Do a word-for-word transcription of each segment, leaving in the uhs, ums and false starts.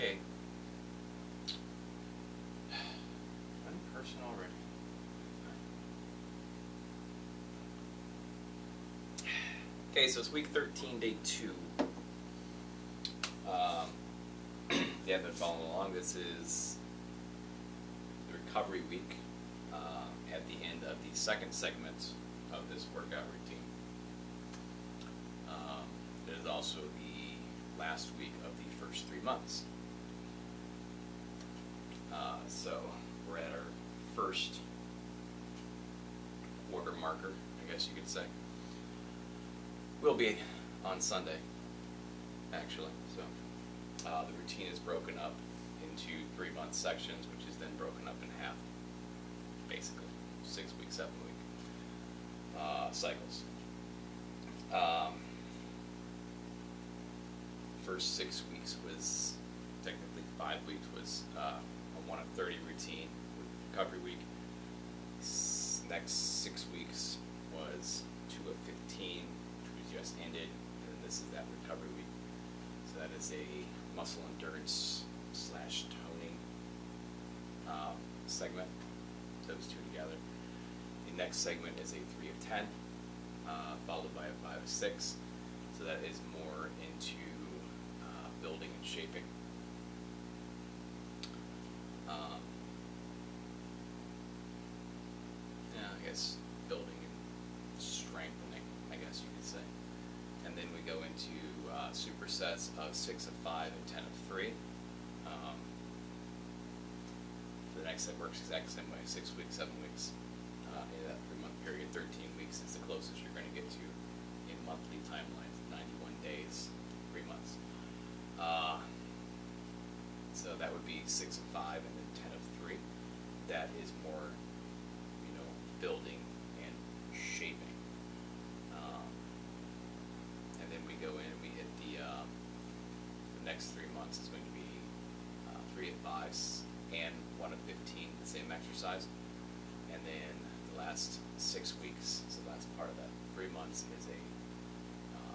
Okay. One person already. Okay, so it's week thirteen, day two. Um, if you haven't followed along, this is the recovery week uh, at the end of the second segment of this workout routine. Um, it is also the last week of the first three months. Uh, so we're at our first quarter marker, I guess you could say. We'll be on Sunday, actually. So uh, the routine is broken up into three-month sections, which is then broken up in half, basically six-week, seven-week uh, cycles. Um, first six weeks was technically five weeks was uh, a one of thirty routine with recovery week. S next six weeks was two of fifteen, which was just ended, and this is that recovery week. So that is a muscle endurance slash toning um, segment. Those two together. The next segment is a three of ten, uh, followed by a five of six. So that is more into uh, building and shaping. Um, yeah, I guess building and strengthening, I guess you could say. And then we go into uh, supersets of six of five and ten of three. Um, for the next set works exactly the same way: six weeks, seven weeks. Uh, in that three-month period, thirteen weeks is the closest you're going to get to in monthly timelines. ninety-one days, three months. Uh, so that would be six of five and then ten of three. That is more, you know, building and shaping. Then we go in and we hit the, uh, the next three months is going to be uh, three of fives and one of fifteen, the same exercise. And then the last six weeks, so that's part of that three months, is a uh,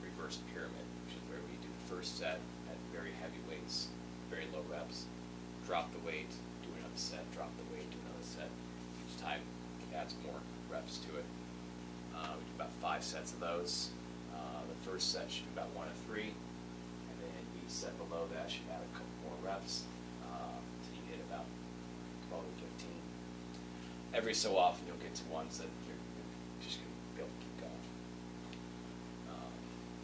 reverse pyramid, which is where we do the first set at very heavy weights, very low reps, drop the weight, do another set, drop the weight, do another set. Each time it adds more reps to it. Uh, we do about five sets of those. The first set should be about one of three, and then each set below that should add a couple more reps uh, until you hit about twelve or fifteen. Every so often you'll get to ones that you're, you're just going to be able to keep going, um,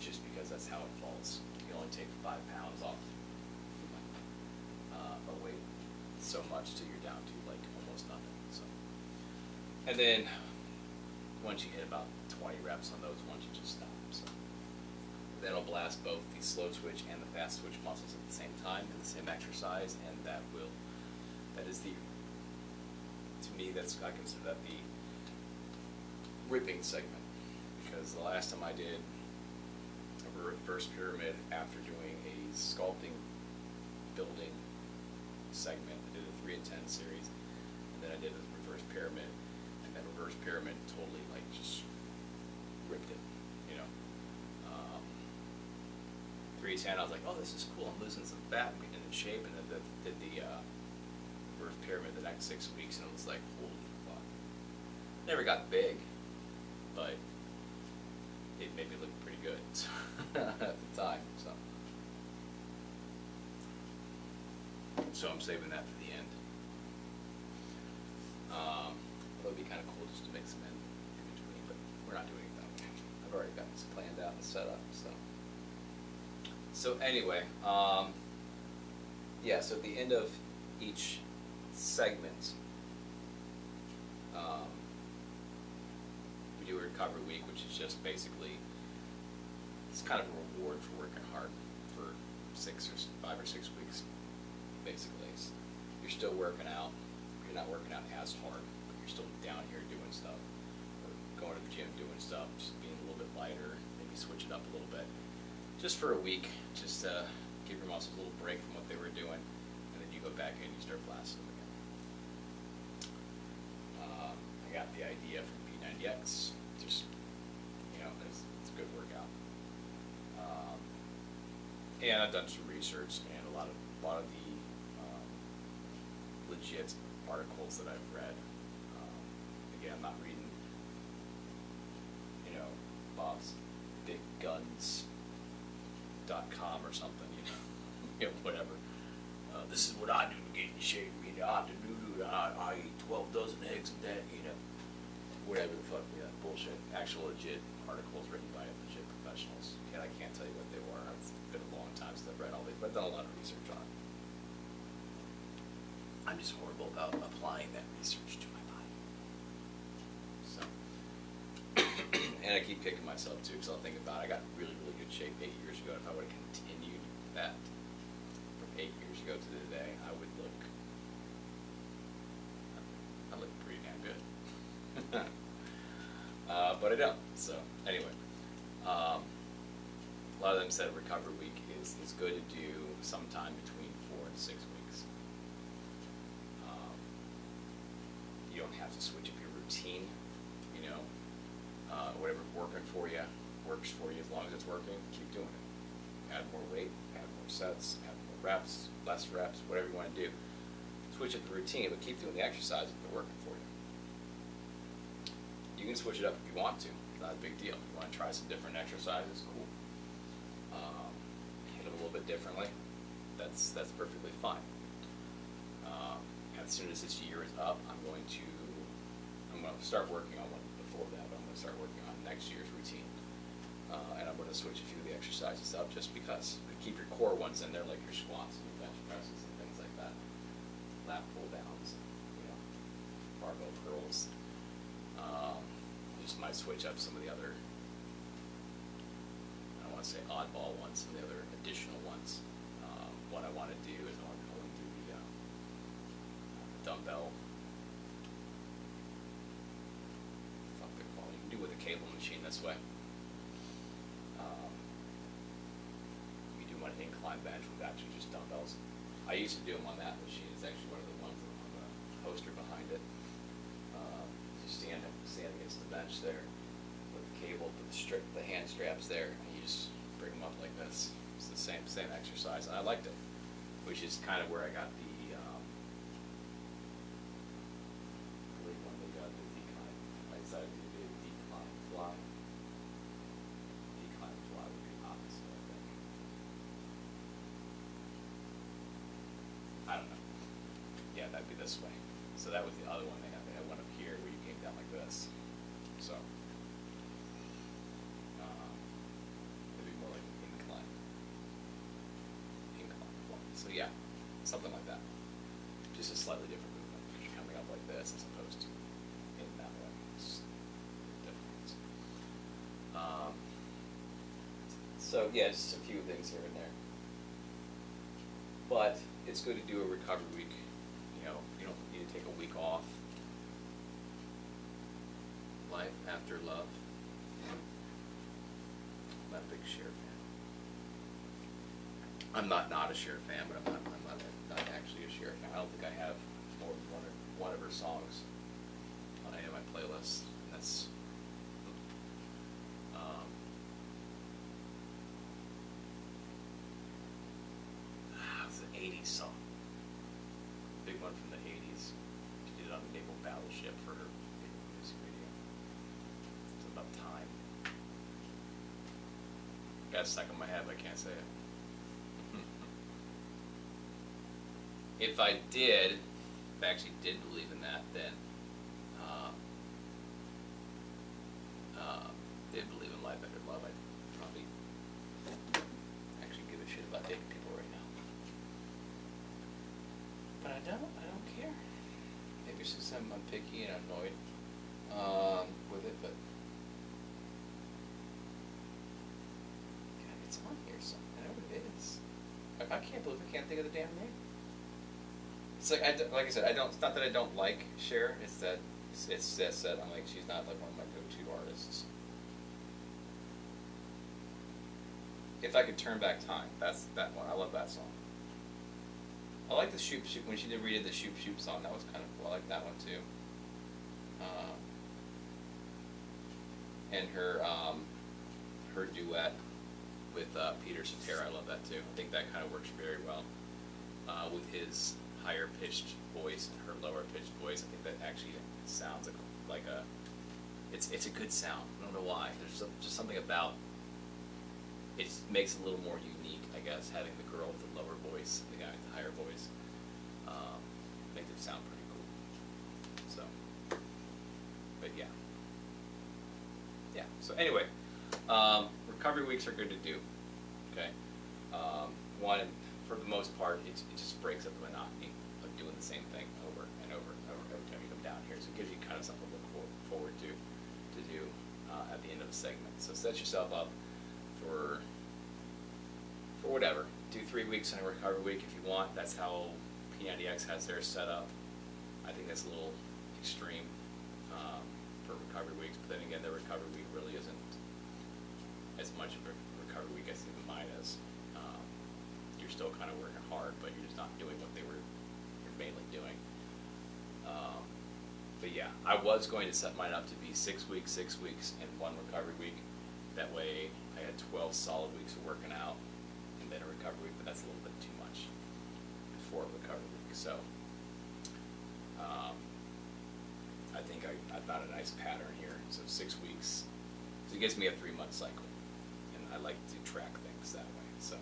just because that's how it falls. You can only take five pounds off uh, a weight so much till you're down to like almost nothing. So, and then once you hit about twenty reps on those ones, you just stop. So that'll blast both the slow twitch and the fast twitch muscles at the same time in the same exercise, and that will, that is the, to me, that's, I consider that the ripping segment, because the last time I did a reverse pyramid after doing a sculpting, building segment, I did a three and ten series, and then I did a reverse pyramid, and that reverse pyramid totally like just ripped it. three ten, I was like, oh, this is cool. I'm losing some fat and getting in shape. And then did the, the, the uh, birth pyramid the next six weeks, and it was like, holy fuck. Never got big, but it made me look pretty good at the time. So, so I'm saving that for the end. Um, it would be kind of cool just to mix them in in between, but we're not doing it that way. I've already got this planned out and set up. So. So anyway, um, yeah, so at the end of each segment, um, we do a recovery week, which is just basically, it's kind of a reward for working hard for six or five or six weeks, basically. So you're still working out, you're not working out as hard, but you're still down here doing stuff, or going to the gym doing stuff, just being a little bit lighter, maybe switch it up a little bit. Just for a week, just uh, give your muscles a little break from what they were doing, and then you go back in and you start blasting them again. Uh, I got the idea from P ninety X. Just, you know, it's, it's a good workout. Um, and I've done some research, and a lot of lot of the um, legit articles that I've read. Um, again, I'm not reading, you know, Bob's Big Guns dot com or something, you know, you know whatever. Uh, this is what I do to get in shape. You know, I do do, do I, I eat twelve dozen eggs a day. You know, whatever the fuck. Yeah, bullshit. Actual legit articles written by legit professionals, and I can't tell you what they were. It's been a long time since I've read all these, but I've done a lot of research on it. I'm just horrible about applying that research to my body. So, and I keep kicking myself too, because I'll think about it. I got really, really good shape eight years ago. If I would have continued that from eight years ago to today, I would look, I look pretty damn good. Uh, but I don't. So anyway, um, a lot of them said recovery week is, is good to do sometime between four and six weeks. Um, you don't have to switch up your routine, you know, uh, whatever's working for you, works for you as long as it's working, keep doing it. Add more weight, add more sets, add more reps, less reps, whatever you want to do. Switch up the routine, but keep doing the exercises that are working for you. You can switch it up if you want to. It's not a big deal. If you want to try some different exercises, cool. Um, hit it a little bit differently. That's that's perfectly fine. Um, as soon as this year is up, I'm going to I'm going to start working on one before that. But I'm going to start working on next year's routine, uh, and I'm going to switch a few of the exercises up just because. Keep your core ones in there, like your squats and your bench presses and things like that, lap pull downs, you know, barbell curls. Um, just might switch up some of the other, I don't want to say oddball ones, some of the other additional ones. Um, what I want to do is I want to go into the uh, dumbbell. Fuck the quality. You can do it with a cable machine this way. Um, you do one incline bench with actually just dumbbells. I used to do them on that machine. It's actually one of the ones on the poster behind it. Stand stand against the bench there with the cable, put the strip, the hand straps there, and you just bring them up like this. It's the same same exercise, and I liked it, which is kind of where I got the um, I believe when we got the decline, I decided to do a decline fly. Decline fly would be opposite, I think. I don't know. Yeah, that'd be this way. So that was the other one they had. They had one up here where you came down like this. So, um, it'd be more like an incline. Incline. So yeah, something like that. Just a slightly different movement. You're coming up like this as opposed to in that way. It's different. Um, so yeah, just a few things here and there. But it's good to do a recovery week. You don't need to take a week off. Life after love. I'm not a big Cher fan. I'm not not a Cher fan, but I'm not, I'm not, not actually a Cher fan. I don't think I have more than one, one of her songs on any of my playlists. And that's um, it's an eighties song. Big one from the eighties. She did it on the naval battleship for her music video. It's about time. Got it stuck in my head, but I can't say it. If I did, if I actually did believe in that, then uh, uh, did believe in life after love, I'd probably actually give a shit about dating people right now. But I don't. I don't care. Maybe it's just I'm, I'm picky and annoyed um, with it, but God, it's on here somewhere. I know what it is. I, I can't believe I can't think of the damn name. It's like I like I said. I don't. It's not that I don't like Cher. It's that it's, it's that said. I'm like she's not like one of my go-to artists. If I could turn back time, that's that one. I love that song. I like the Shoop Shoop, when she did read the Shoop Shoop song, that was kind of cool. I like that one too. Um, and her um, her duet with uh, Peter Cetera, I love that too. I think that kind of works very well uh, with his higher pitched voice and her lower pitched voice. I think that actually sounds like a, like a it's it's a good sound. I don't know why. There's some, just something about it makes it a little more unique, I guess, having the girl with the lower voice and the guy with the higher voice. Um, makes it sound pretty cool. So, but yeah, yeah. So anyway, um, recovery weeks are good to do. Okay, um, one for the most part, it, it just breaks up the monotony of doing the same thing over and over and over every time you come down here. So it gives you kind of something to look forward to to do uh, at the end of the segment. So set yourself up for for whatever. Do three weeks in a recovery week if you want. That's how P ninety X has theirs set up. I think that's a little extreme um, for recovery weeks, but then again, the recovery week really isn't as much of a recovery week as even mine is. Um, you're still kind of working hard, but you're just not doing what they were you're mainly doing. Um, but yeah, I was going to set mine up to be six weeks, six weeks, and one recovery week. That way, I had twelve solid weeks of working out and then a recovery week, but that's a little bit too much for a recovery week. So um, I think I, I found a nice pattern here. So six weeks, so it gives me a three-month cycle, and I like to track things that way. So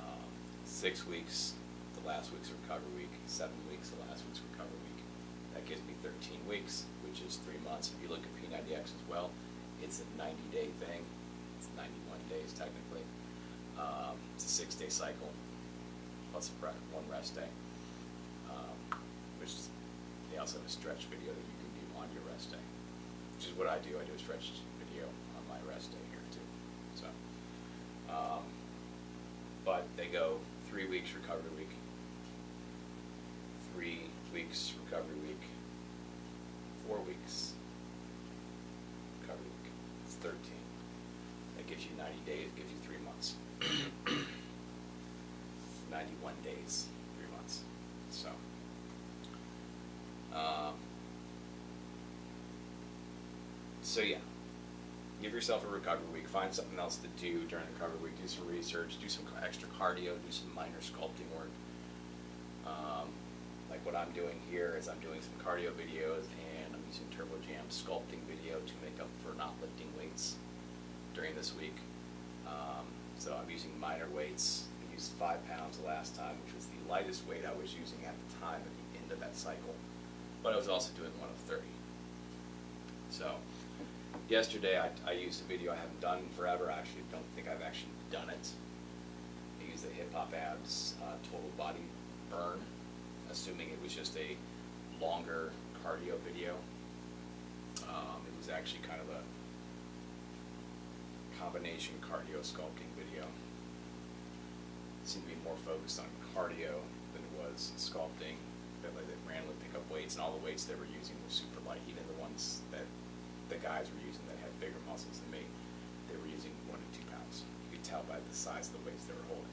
um, six weeks, the last week's recovery week, seven weeks, the last week's recovery week. That gives me thirteen weeks, which is three months. If you look at P ninety X as well, it's a ninety-day thing. It's ninety-one days, technically. Um, it's a six-day cycle, plus a one rest day, um, which is, they also have a stretch video that you can do on your rest day, which is what I do. I do a stretch video on my rest day here, too. So, um, but they go three weeks recovery week, three weeks recovery week, four weeks recovery week. It's thirteen. That gives you ninety days, gives you three months. ninety-one days, three months. So, um, so yeah, give yourself a recovery week. Find something else to do during the recovery week. Do some research, do some extra cardio, do some minor sculpting work. Um, like what I'm doing here is I'm doing some cardio videos and I'm using Turbo Jam sculpting video to make up for not lifting weights during this week. Um, so I'm using minor weights. Used five pounds the last time, which was the lightest weight I was using at the time at the end of that cycle, but I was also doing one of thirty. So yesterday I, I used a video I haven't done in forever. I actually don't think I've actually done it. I used the Hip Hop Abs uh, total body burn, assuming it was just a longer cardio video. Um, it was actually kind of a combination cardio sculpting video. Seemed to be more focused on cardio than it was sculpting. They randomly pick up weights, and all the weights they were using were super light. Even the ones that the guys were using that had bigger muscles than me, they were using one to two pounds. You could tell by the size of the weights they were holding.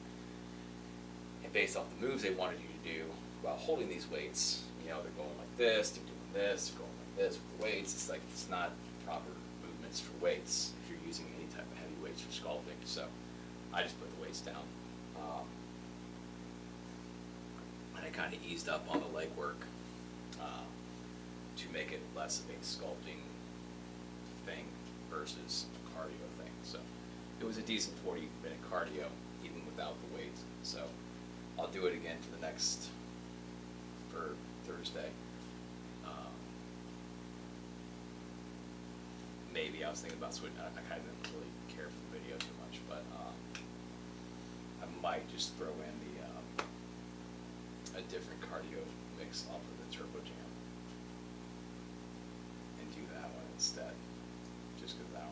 And based off the moves they wanted you to do while holding these weights, you know, they're going like this, they're doing this, they're going like this with the weights. It's like it's not proper movements for weights if you're using any type of heavy weights for sculpting. So I just put the weights down. Um, and I kind of eased up on the leg work uh, to make it less of a sculpting thing versus a cardio thing. So it was a decent forty minute cardio, even without the weight. So I'll do it again for the next, for Thursday. Um, maybe I was thinking about switching. I, I kind of didn't really care for the video too much, but. Um, I might just throw in the um, a different cardio mix off of the Turbo Jam and do that one instead, just because that one.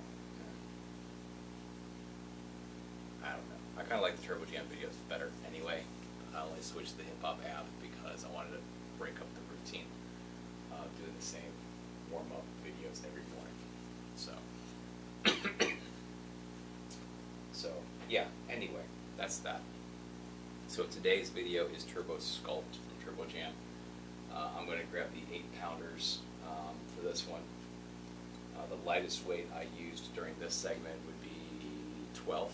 Yeah. I don't know. I kind of like the Turbo Jam videos better anyway. I only switched to the Hip Hop app because I wanted to break up the routine of uh, doing the same warm up videos every morning. So, so yeah. Anyway. That's that. So today's video is Turbo Sculpt from Turbo Jam. Uh, I'm going to grab the eight pounders um, for this one. Uh, the lightest weight I used during this segment would be twelve,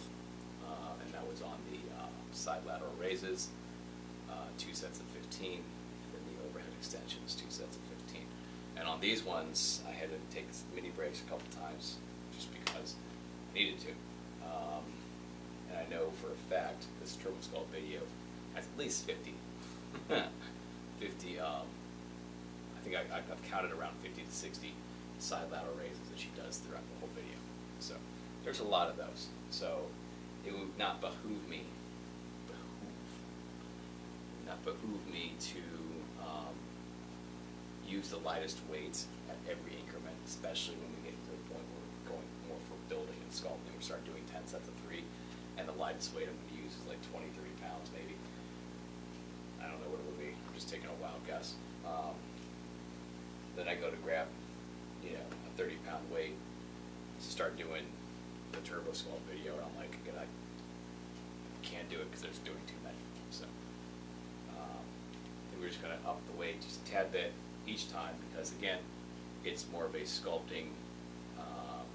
uh, and that was on the uh, side lateral raises. Uh, uh, two sets of fifteen, and then the overhead extension is two sets of fifteen. And on these ones, I had to take mini breaks a couple times just because I needed to. Um, and I know for a fact this Turbo Sculpt video has at least fifty. fifty, um, I think I, I've counted around fifty to sixty side lateral raises that she does throughout the whole video. So there's a lot of those. So it would not behoove me, behoove, not behoove me to um, use the lightest weights at every increment, especially when we get to the point where we're going more for building and sculpting. We start doing ten sets of three, and the lightest weight I'm going to use is like twenty-three pounds maybe. I don't know what it would be. I'm just taking a wild guess. Um, then I go to grab, you know, a thirty pound weight to start doing the Turbo Sculpt video, and I'm like, again, I can't do it because there's doing too many. So um, I think we're just gonna up the weight just a tad bit each time because again, it's more of a sculpting um,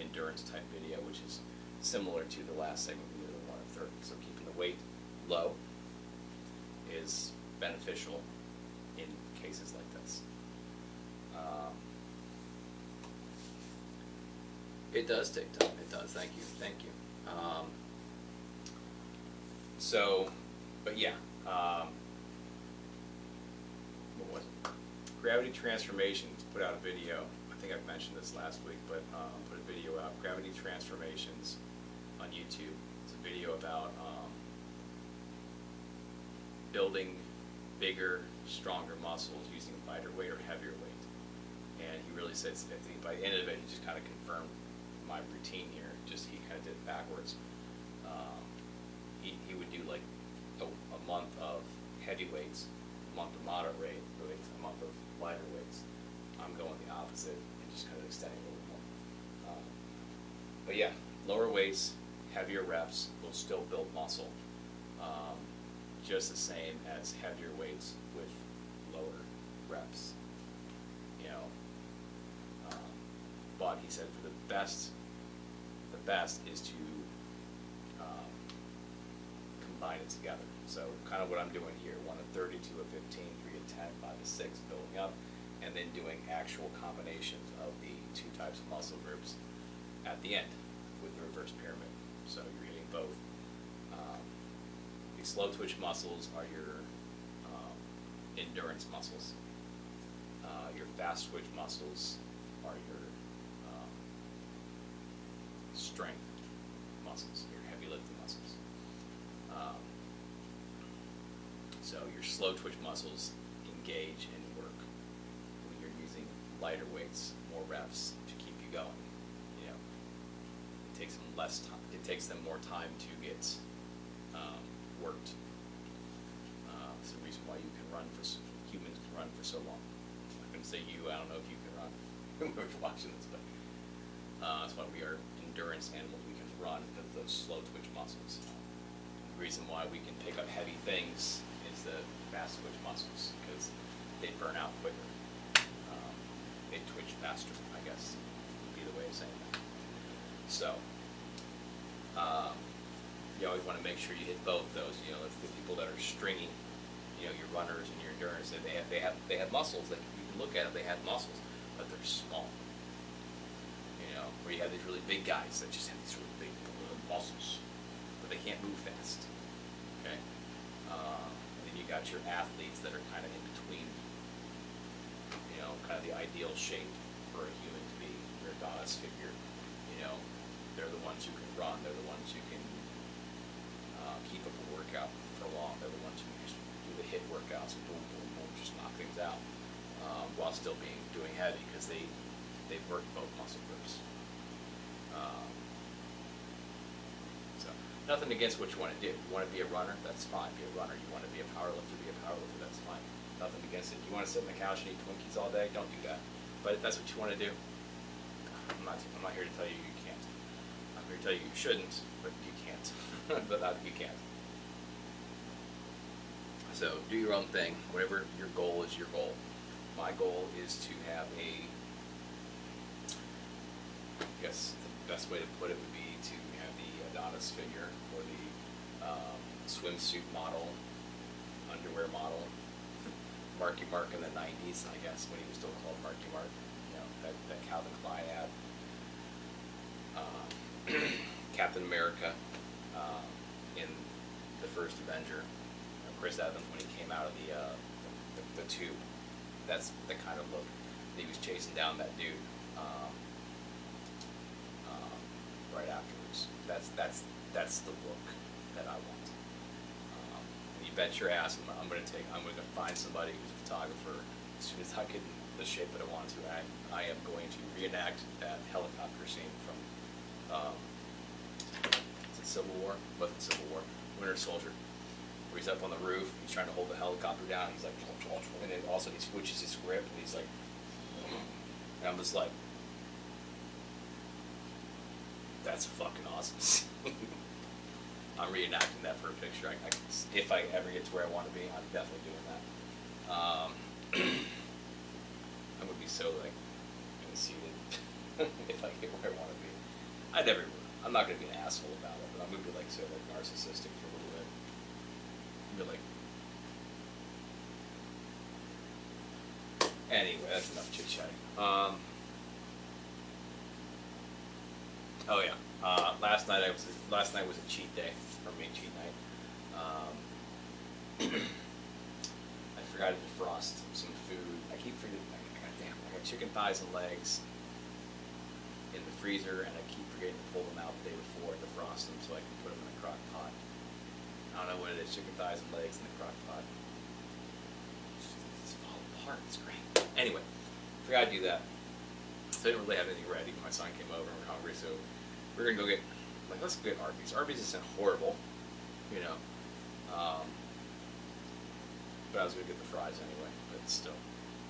endurance type video, which is similar to the last segment we did, the one of thirty. So keeping the weight low is beneficial in cases like this. Um, It does take time. It does. Thank you. Thank you. Um, so, but yeah. Um, what was it? Gravity Transformations put out a video. I think I've mentioned this last week, but um, put a video out. Gravity Transformations on YouTube. It's a video about um, building bigger, stronger muscles using lighter weight or heavier weight. And he really says, I think by the end of it, he just kind of confirmed my routine here, just he kind of did it backwards. Um, he, he would do like a, a month of heavy weights, a month of moderate weights, a month of lighter weights. I'm going the opposite and just kind of extending a little more. Um, but yeah, lower weights, heavier reps will still build muscle, um, just the same as heavier weights with lower reps. You know, um, but he said for the best. The best is to um, combine it together. So kind of what I'm doing here, one to thirty, two to fifteen, three to ten, five to six, building up, and then doing actual combinations of the two types of muscle groups at the end with the reverse pyramid. So you're getting both. Um, the slow twitch muscles are your um, endurance muscles. Uh, your fast twitch muscles are your strength muscles, your heavy lifting muscles. Um, so your slow twitch muscles engage and work when you're using lighter weights, more reps to keep you going. You know, it takes them less time. It takes them more time to get um, worked. Uh, it's the reason why you can run for humans can run for so long. I couldn't say you. I don't know if you can run when we're watching this, but uh, that's why we are endurance animals. We can run because of those slow twitch muscles. The reason why we can pick up heavy things is the fast twitch muscles because they burn out quicker. Um, they twitch faster, I guess, would be the way of saying that. So, um, you always want to make sure you hit both those. You know, the people that are stringy, you know, your runners and your endurance, they have they have they have muscles. That you can look at them, they have muscles, but they're small. Where you have these really big guys that just have these really big muscles, but they can't move fast. Okay, uh, and then you got your athletes that are kind of in between. You know, kind of the ideal shape for a human to be, your Adonis figure. You know, they're the ones who can run. They're the ones who can uh, keep up a workout for long. They're the ones who can just do the hit workouts and boom, boom, boom, just knock things out um, while still being doing heavy because they they've worked both muscle groups. Um, so, nothing against what you want to do. You want to be a runner? That's fine. Be a runner. You want to be a power lifter? Be a power lifter. That's fine. Nothing against it. You want to sit on the couch and eat Twinkies all day? Don't do that. But if that's what you want to do, I'm not, I'm not here to tell you you can't. I'm here to tell you you shouldn't, but you can't. But you can't. So, do your own thing. Whatever your goal is, your goal. My goal is to have a, I guess the best way to put it would be to have the Adonis figure or the um, swimsuit model underwear model, Marky Mark in the nineties, I guess, when he was still called Marky Mark, you know, that, that Calvin Klein ad, uh, Captain America uh, in the first Avenger, you know, Chris Evans when he came out of the, uh, the, the, the tube, that's the kind of look that he was chasing down that dude um, um, right afterwards. That's, that's, that's the look that I want. You bet your ass I'm, I'm going to take, I'm going to find somebody who's a photographer as soon as I get in the shape that I want to. I, I am going to reenact that helicopter scene from, um, is it Civil War? It wasn't Civil War. Winter Soldier. Where he's up on the roof, he's trying to hold the helicopter down, he's like, and then also he switches his grip, and he's like, and I'm just like, that's fucking awesome. I'm reenacting that for a picture. I, I, if I ever get to where I want to be, I'm definitely doing that. Um, I would be so like conceited if I get where I want to be. I never would. I'm not going to be an asshole about it, but I'm going to be like so like narcissistic for a little bit. Be like. Anyway, that's enough chit chatting. Um, oh yeah. Uh, last night I was last night was a cheat day for me, cheat night. Um, I forgot to defrost some food. I keep forgetting. Goddamn, I got chicken thighs and legs in the freezer, and I keep forgetting to pull them out the day before and defrost them so I can put them in the crock pot. I don't know what it is. Chicken thighs and legs in the crock pot. It's, it's falling apart. It's great. Anyway, forgot to do that. So I didn't really have anything ready when my son came over. We're hungry, so. We're gonna go get, like, let's go get Arby's. Arby's isn't horrible, you know. Um, but I was gonna get the fries anyway, but still.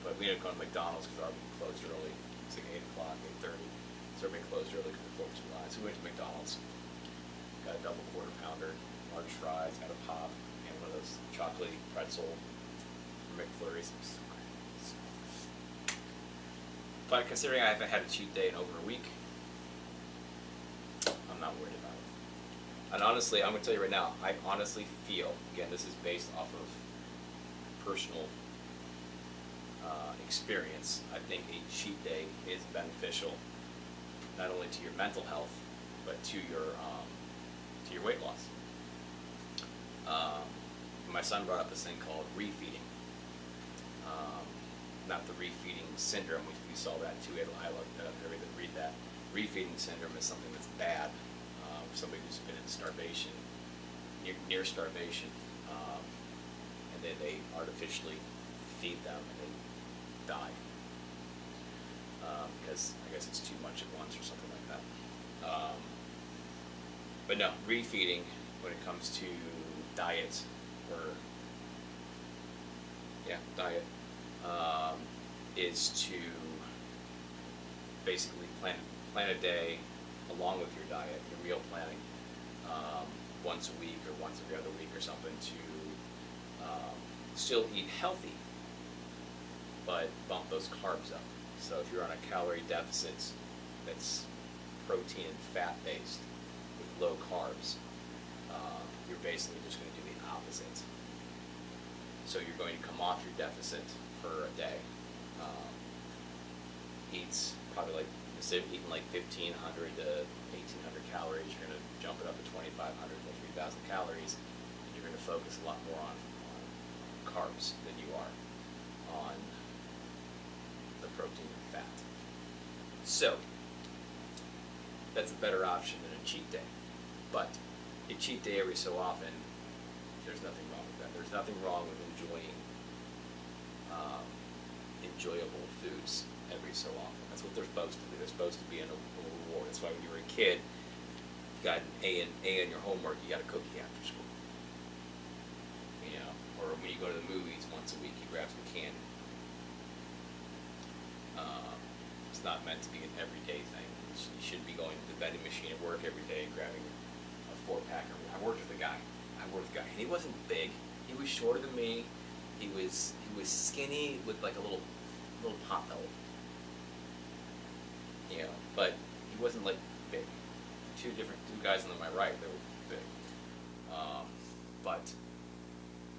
But we ended up going to McDonald's because Arby's closed early. It's like eight o'clock, eight thirty. So everybody closed early because of fourth of July. So we went to McDonald's. Got a double quarter pounder, large fries, got a pop, and one of those chocolatey pretzel McFlurries. So great. But considering I haven't had a cheat day in over a week, I'm not worried about it. And honestly, I'm going to tell you right now, I honestly feel, again, this is based off of personal uh, experience, I think a cheat day is beneficial not only to your mental health, but to your um, to your weight loss. Um, my son brought up this thing called refeeding. Um, not the refeeding syndrome, we, we saw that too, I looked that up, I read, read that. Refeeding syndrome is something that's bad uh, for somebody who's been in starvation, near, near starvation, um, and then they artificially feed them and they die um, because I guess it's too much at once or something like that. Um, but no, refeeding when it comes to diet or yeah, diet um, is to basically plan. Plan a day along with your diet, your meal planning, um, once a week or once every other week or something to um, still eat healthy, but bump those carbs up. So if you're on a calorie deficit that's protein and fat based with low carbs, uh, you're basically just going to do the opposite. So you're going to come off your deficit for a day, um, eat probably like instead of eating like fifteen hundred to eighteen hundred calories, you're going to jump it up to twenty-five hundred to three thousand calories, and you're going to focus a lot more on, on carbs than you are on the protein and fat. So, that's a better option than a cheat day. But a cheat day every so often, there's nothing wrong with that. There's nothing wrong with enjoying um, enjoyable foods every so often. That's what they're supposed to do. They're supposed to be in a, a reward. That's why when you were a kid, you got an A in, A in your homework, you got a cookie after school. You know, or when you go to the movies once a week, you grab some candy. Um, it's not meant to be an everyday thing. You should be going to the vending machine at work every day and grabbing a four-pack. I worked with a guy. I worked with a guy. And he wasn't big. He was shorter than me. He was he was skinny with like a little little pop belt. You know, but he wasn't like big. Two different two guys on my right, they were big. Um, but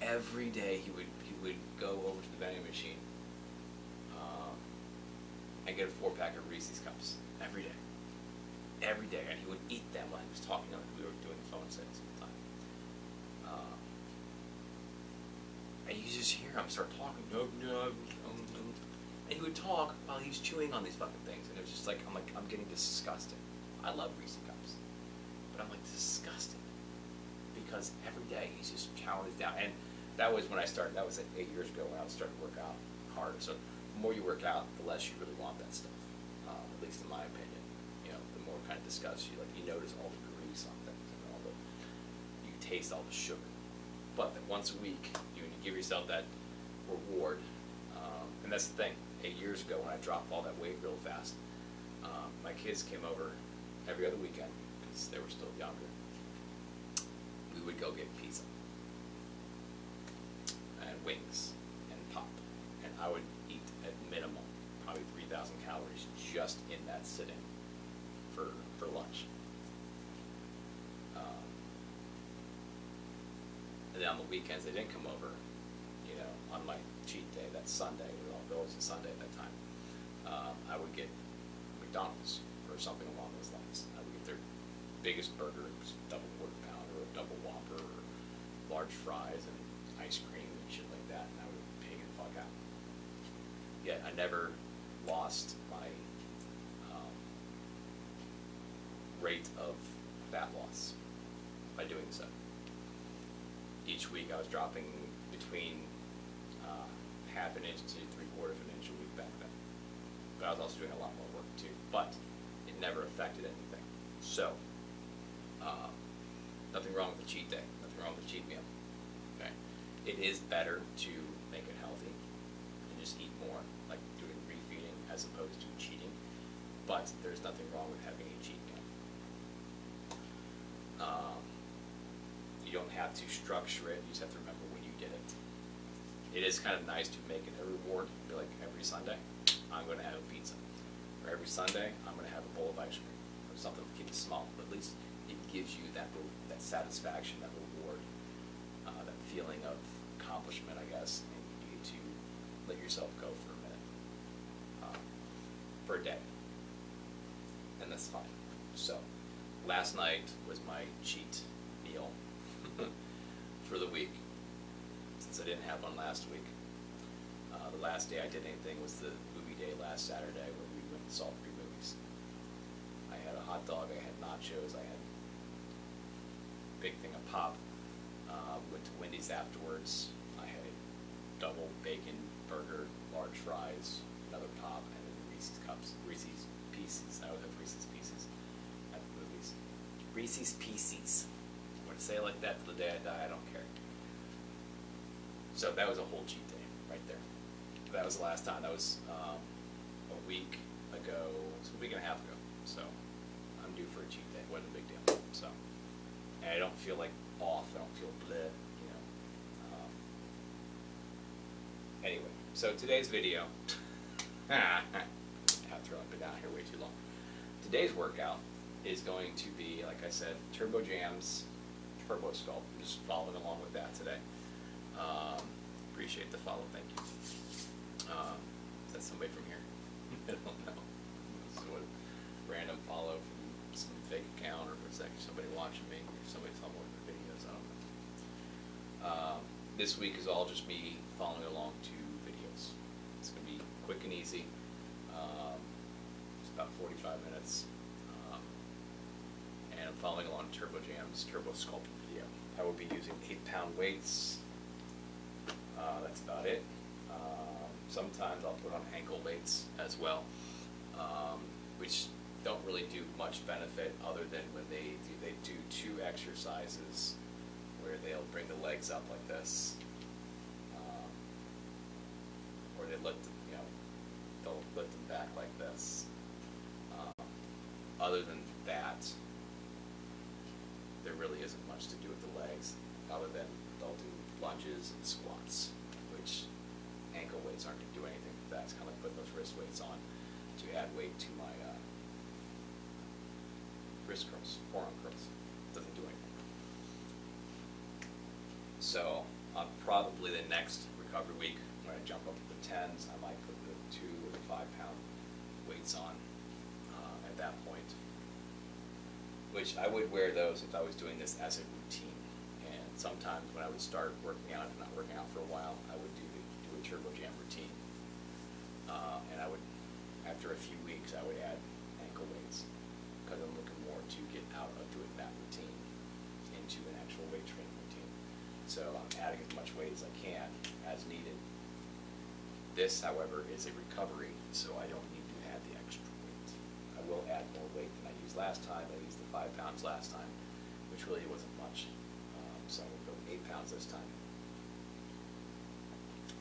every day get a four-pack of Reese's Cups every day. Every day. And he would eat them while he was talking on it. We were doing phone sales at the time. Uh, and you just hear him start talking. No, no, no. And he would talk while he was chewing on these fucking things. And it was just like, I'm like, I'm getting disgusted. I love Reese's Cups. But I'm like, disgusted. Because every day he's just chowing it down. And that was when I started, that was like eight years ago when I started to work out hard. So the more you work out, the less you really want that stuff. Um, at least in my opinion. You know, the more it kind of disgusts you, like you notice all the grease on things and all the, you taste all the sugar. But then once a week, you give yourself that reward. Um, and that's the thing. Eight years ago when I dropped all that weight real fast, um, my kids came over every other weekend because they were still younger. We would go get pizza and wings and pop, and I would eat at minimum probably three thousand calories just in that sitting for, for lunch. Um, and then on the weekends they didn't come over, you know, on my cheat day, that Sunday, we were all girls on Sunday at that time, um, I would get McDonald's or something along those lines. I would get their biggest burger, double quarter pound, double whopper, or large fries and ice cream and shit like that, and I would pig the fuck out. Yet I never lost my um, rate of fat loss by doing so. Each week I was dropping between uh, half an inch to three quarters of an inch a week back then. But I was also doing a lot more work too, but it never affected anything. So, uh, nothing wrong with a cheat day. Nothing wrong with a cheat meal. Okay, it is better to make it healthy and just eat more, like doing refeeding as opposed to cheating. But there's nothing wrong with having a cheat meal. Um, you don't have to structure it. You just have to remember when you did it. It is kind of nice to make it a reward. Be like every Sunday, I'm going to have a pizza, or every Sunday, I'm going to have a bowl of ice cream, or something to keep it small. But at least it gives you that that satisfaction, that reward, uh, that feeling of accomplishment, I guess, and you need to let yourself go for a minute, uh, for a day, and that's fine. So, last night was my cheat meal for the week, since I didn't have one last week. Uh, the last day I did anything was the movie day last Saturday, where we went and saw three movies. I had a hot dog, I had nachos, I had big thing of pop. Uh, went to Wendy's afterwards. I had a double bacon burger, large fries, another pop, and then Reese's Cups, Reese's Pieces. I always have Reese's Pieces at the movies. Reese's Pieces. I want to say it like that till the day I die. I don't care. So that was a whole cheat day right there. That was the last time. That was um, a week ago. It's a week and a half ago. So I'm due for a cheat day. Wasn't a big deal. So. And I don't feel like off, I don't feel bleh, you know. Um, anyway, so today's video, I have thrown up and down here way too long. Today's workout is going to be, like I said, Turbo Jam's Turbo Sculpt. I'm just following along with that today. Um, appreciate the follow, thank you. Um, is that somebody from here? I don't know. This is what a random follow from some fake account, or if it's actually somebody watching me, or somebody saw one of the videos, I don't know. Um, this week is all just me following along to videos. It's going to be quick and easy. Um, it's about forty-five minutes. Um, and I'm following along Turbo Jam's Turbo Sculpt video. I will be using eight pound weights. Uh, that's about it. Um, sometimes I'll put on ankle weights as well, um, which don't really do much benefit other than when they do, they do two exercises where they'll bring the legs up like this, um, or they lift them, you know, they'll lift them back like this. Um, other than that, there really isn't much to do with the legs other than they'll do lunges and squats, which ankle weights aren't going to do anything for that. It's kind of like putting those wrist weights on to add weight to my uh, wrist curls, forearm curls. Doesn't do anything. So uh, probably the next recovery week, when I jump up to the tens, I might put the two or the five pound weights on uh, at that point. Which I would wear those if I was doing this as a routine. And sometimes when I would start working out, if not working out for a while, I would do, do a Turbo Jam routine. Uh, and I would, after a few weeks, I would add ankle weights, because I'm looking more to get out of doing that routine into an actual weight training routine. So I'm adding as much weight as I can, as needed. This, however, is a recovery, so I don't need to add the extra weight. I will add more weight than I used last time. I used the five pounds last time, which really wasn't much. Um, so I'm going to go with eight pounds this time.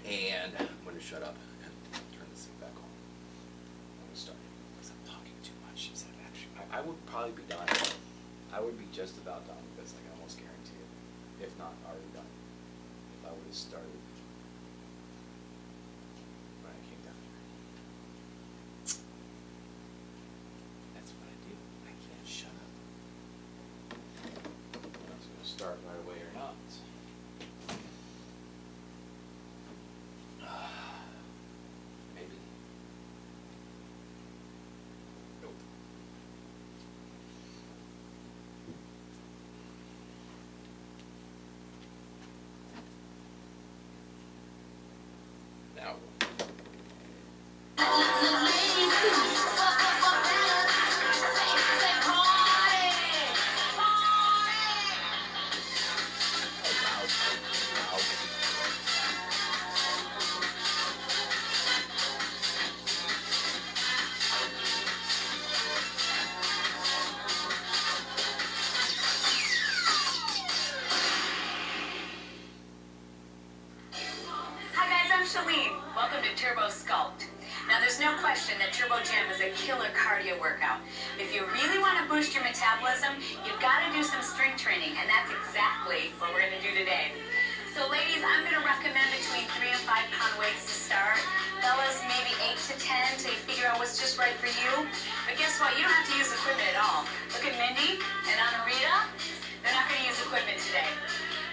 And I'm going to shut up and turn this thing back on. I'm going to start it because I'm talking too much. Is that actually, I, I would probably be done. I would be just about done with this, I can almost guarantee it. If not, already done. If I would have started. Start right away or not. Uh, maybe. Nope. Now. Welcome to Turbo Sculpt. Now there's no question that Turbo Jam is a killer cardio workout. If you really want to boost your metabolism, you've got to do some strength training, and that's exactly what we're going to do today. So ladies, I'm going to recommend between three and five pound weights to start. Fellas, maybe eight to ten till you figure out what's just right for you. But guess what? You don't have to use equipment at all. Look at Mindy and Anarita. They're not going to use equipment today.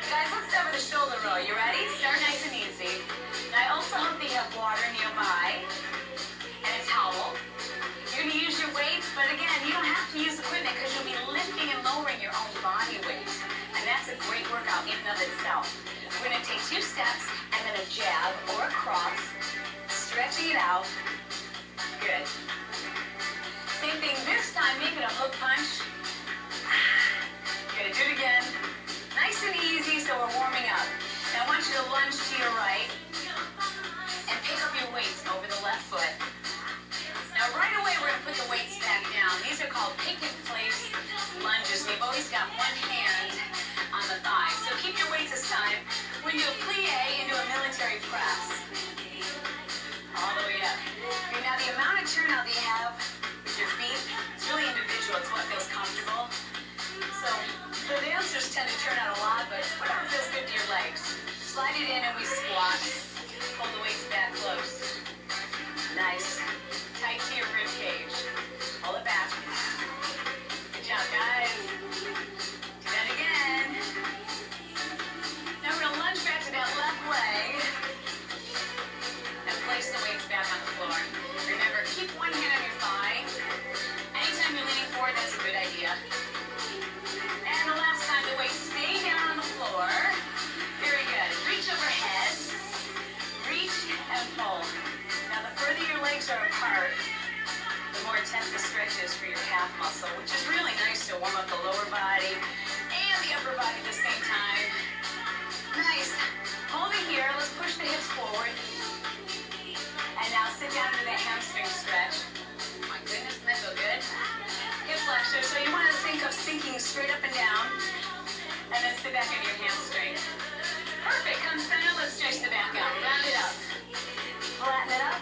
Guys, let's start with a shoulder roll. You ready? Start nice and easy. And I also hope that you have water nearby and a towel. You're going to use your weights, but again, you don't have to use equipment because you'll be lifting and lowering your own body weight. And that's a great workout in and of itself. We're going to take two steps and then a jab or a cross, stretching it out. Good. Same thing this time, make it a hook punch. Gonna do it again. Nice and easy, so we're warming up. Now I want you to lunge to your right and pick up your weights over the left foot. Now right away we're gonna put the weights back down. These are called pick and place lunges. We've always got one hand on the thigh. So keep your weights this time. We're gonna do a plie into a military press. All the way up. Okay, now the amount of turnout that you have with your feet, it's really individual, it's what feels comfortable. So the dancers tend to turn out a lot, but whatever feels good to your legs. Slide it in and we squat. Pull the weights back close. Nice. Tight to your rib cage. Pull it back. Good job, guys. Do that again. Now we're going to lunge back to that left leg. And place the weights back on the floor. Remember, keep one hand on your thigh. Anytime you're leaning forward, that's a good idea. And the last time, the weight stay down on the floor. Very good. Reach overhead. Reach and pull. Now, the further your legs are apart, the more intense the stretch is for your calf muscle, which is really nice to warm up the lower body and the upper body at the same time. Nice. Hold it here. Let's push the hips forward. And now sit down into the hamstring stretch. My goodness, doesn't that feel good? Hip flexor, so you want to think of sinking straight up and down, and then sit back in your hamstring. Perfect, come center, let's stretch the back out. Round it up. Flatten it up.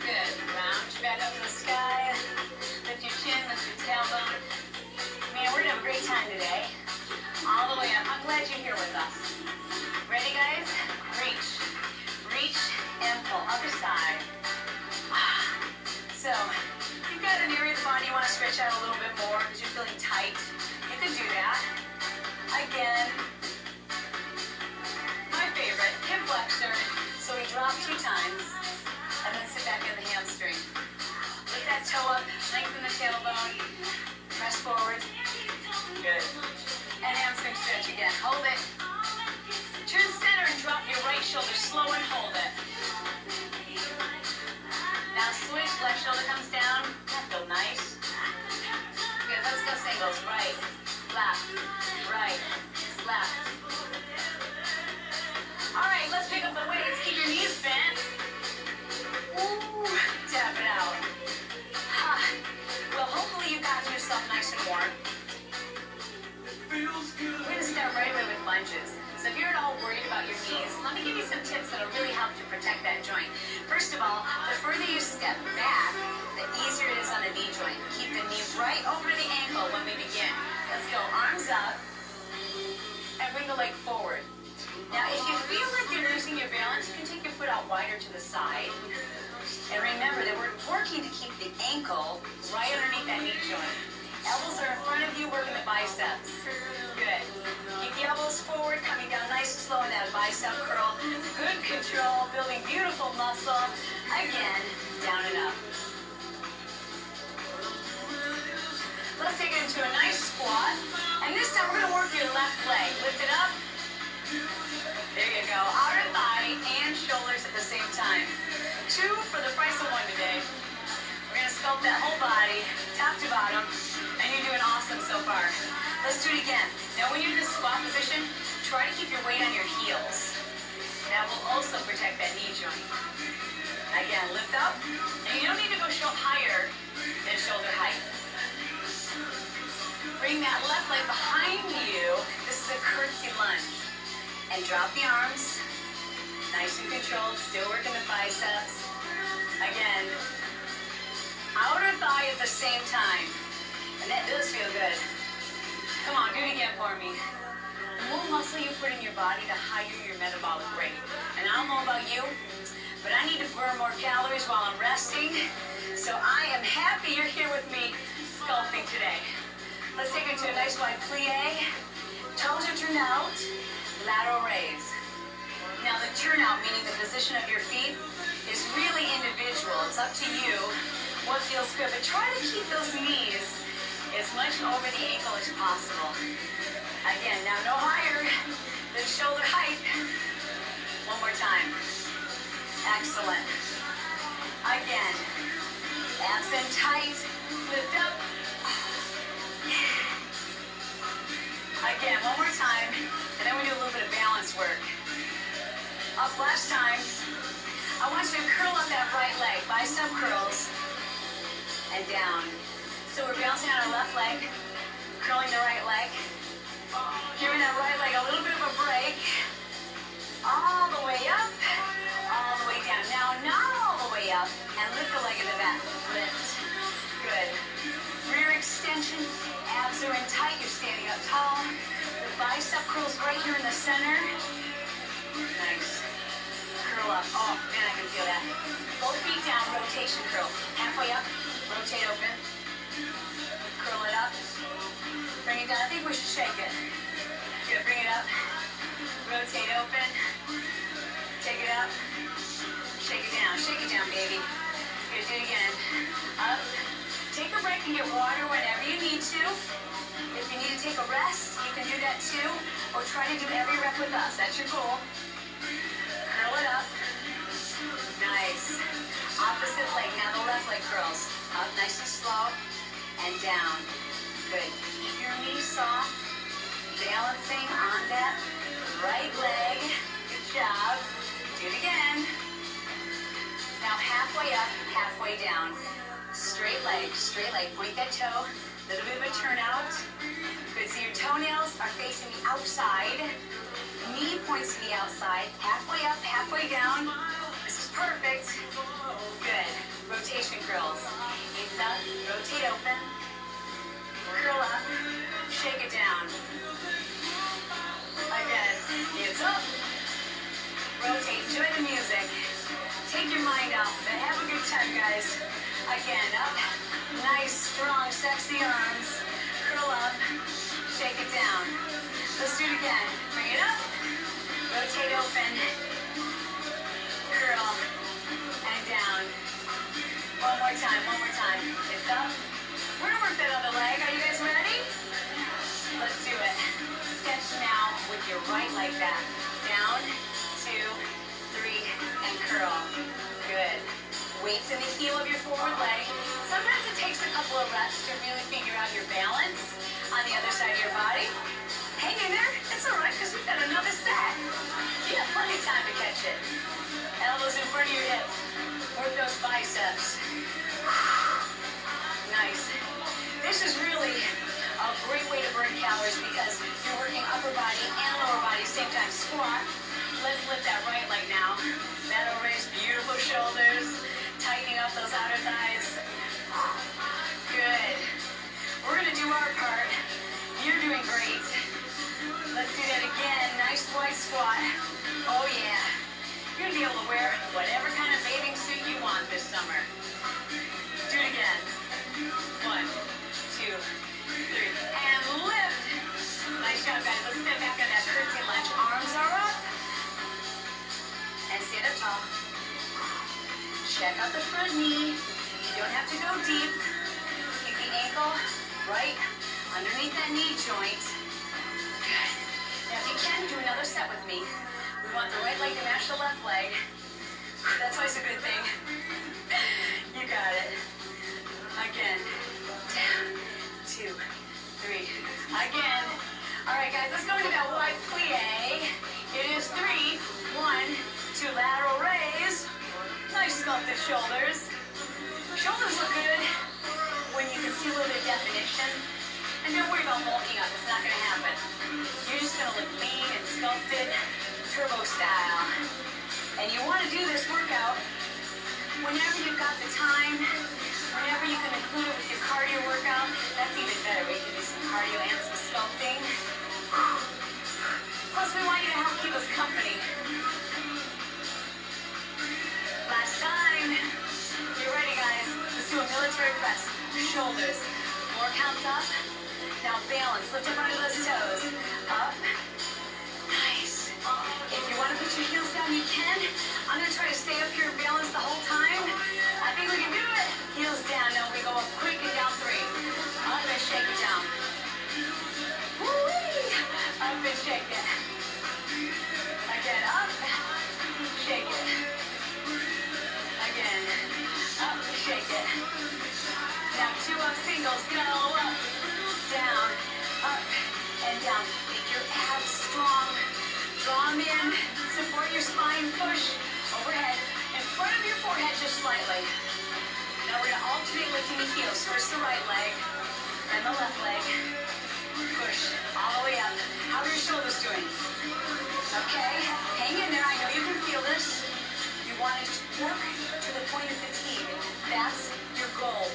Good, round your back up to the sky. Lift your chin, lift your tailbone. Man, we're going to have a great time today. All the way up. I'm glad you're here with us. Ready, guys? Reach. Reach and pull. Other side. So, you've got an area of the body you want to stretch out a little bit more because you're feeling tight. You can do that. Again, my favorite, hip flexor. So we drop two times and then sit back in the hamstring. that toe up, lengthen the tailbone, press forward. Good. And hamstring stretch again. Hold it. Turn center and drop your right shoulder. Slow and hold it. Now switch. Left shoulder comes down. That feels nice. Good. Let's go singles. Right. Left. Right. Left. All right. Let's pick up the weights. Keep your knees bent. Ooh. Tap it out. Huh. Well, hopefully you've gotten yourself nice and warm. Feels good. We're going to start right away with lunges. So if you're at all worried about your knees, let me give you some tips that'll really help to protect that joint. First of all, the further you step back, the easier it is on a knee joint. Keep the knee right over the ankle when we begin. Let's go arms up and bring the leg forward. Now, if you feel like you're losing your balance, you can take your foot out wider to the side. And remember that we're working to keep the ankle right underneath that knee joint. Elbows are in front of you, working the biceps. Good. Keep the elbows forward, coming down nice and slow in that bicep curl. Good control, building beautiful muscle. Again, down and up. Let's take it into a nice squat. And this time we're going to work your left leg. Lift it up. There you go. Outer thigh and shoulders at the same time. Two for the price of one today. We're going to sculpt that whole body, top to bottom. And you're doing awesome so far. Let's do it again. Now when you're in this squat position, try to keep your weight on your heels. That will also protect that knee joint. Again, lift up. And you don't need to go higher than shoulder height. Bring that left leg behind you. This is a curtsy lunge. And drop the arms. Nice and controlled. Still working the biceps. Again. Outer thigh at the same time. And that does feel good. Come on, do it again for me. The more muscle you put in your body, the higher your metabolic rate. And I don't know about you, but I need to burn more calories while I'm resting. So I am happy you're here with me sculpting today. Let's take it to a nice wide plie. Toes are turned out. Lateral raise. Now the turnout, meaning the position of your feet, is really individual. It's up to you what feels good. But try to keep those knees as much over the ankle as possible. Again, now no higher than shoulder height. One more time. Excellent. Again, abs in tight. Lift up. Again, one more time. And then we do a little bit of balance work. Up last time. I want you to curl up that right leg. Bicep curls. And down. So we're bouncing on our left leg, curling the right leg, giving that right leg a little bit of a break, all the way up, all the way down. Now, not all the way up, and lift the leg in the back. Lift. Good. Rear extension, abs are in tight, you're standing up tall. The bicep curls right here in the center. Nice. Curl up. Oh, man, I can feel that. Both feet down, rotation curl. Halfway up, rotate open. Curl it up. Bring it down. I think we should shake it. Good. Bring it up. Rotate open. Take it up. Shake it down. Shake it down, baby. Good. Do it again. Up. Take a break and get water whenever you need to. If you need to take a rest, you can do that too. Or try to do every rep with us. That's your goal. Curl it up. Nice. Opposite leg. Now the left leg curls. Up nice and slow. And down. Good. Keep your knees soft. Balancing on that right leg. Good job. Do it again. Now halfway up, halfway down. Straight leg, straight leg. Point that toe. Little bit of a turnout. Good. So your toenails are facing the outside. Knee points to the outside. Halfway up, halfway down. This is perfect. Good. Rotation curls. It's up, rotate open, curl up, shake it down. Again, it's up, rotate, enjoy the music. Take your mind off of it, have a good time, guys. Again, up, nice, strong, sexy arms. Curl up, shake it down. Let's do it again. Bring it up, rotate open, curl, and down. One more time, one more time. It's up. We're gonna work that other leg. Are you guys ready? Let's do it. Stretch now with your right leg back. Down, two, three, and curl. Good. Weights in the heel of your forward leg. Sometimes it takes a couple of reps to really figure out your balance on the other side of your body. Hang in there. It's all right, because we've got another set. You have plenty of time to catch it. Elbows in front of your hips. Work those biceps. Nice. This is really a great way to burn calories because you're working upper body and lower body same time. Squat. Let's lift that right leg now. Metal wrist, beautiful shoulders. Tightening up those outer thighs. Good. We're going to do our part. You're doing great. Let's do that again. Nice wide squat. Oh, yeah. You're going to be able to wear whatever kind of bathing suit you want this summer. Do it again. One, two, three, and lift. Nice job, guys. Let's step back on that curtsy lunge. Arms are up. And stand up tall. Check out the front knee. You don't have to go deep. Keep the ankle right underneath that knee joint. Good. Now, if you can, do another set with me. We want the right leg to match the left leg. That's always a good thing. You got it. Again. Down. Two. Three. Again. All right, guys, let's go into that wide plie. It is three. One. Two. Lateral raise. Nice sculpted shoulders. Shoulders look good when you can see a little bit of definition. And don't worry about bulking up. It's not going to happen. You're just going to look lean and sculpted. Turbo style. And you want to do this workout whenever you've got the time, whenever you can include it with your cardio workout. That's even better. We can do some cardio and some sculpting. Plus, we want you to help keep us company. Last time. You're ready, guys. Let's do a military press. Shoulders. More counts up. Now balance. Lift up under those toes. Up. Nice. If you want to put your heels down, you can. I'm going to try to stay up here and balance the whole time. I think we can do it. Heels down. Now we go up quick and down three. Up and shake it down. Woo-wee. Up and shake it. Again, up. Shake it. Again. Up and shake it. Now two up singles. Go up. Down. Up and down. Make your abs strong. Draw them in, support your spine, push overhead, in front of your forehead just slightly. Now we're going to alternate lifting the heels. First the right leg, then the left leg. Push all the way up. How are your shoulders doing? Okay, hang in there. I know you can feel this. You want to work to the point of fatigue. That's your goal.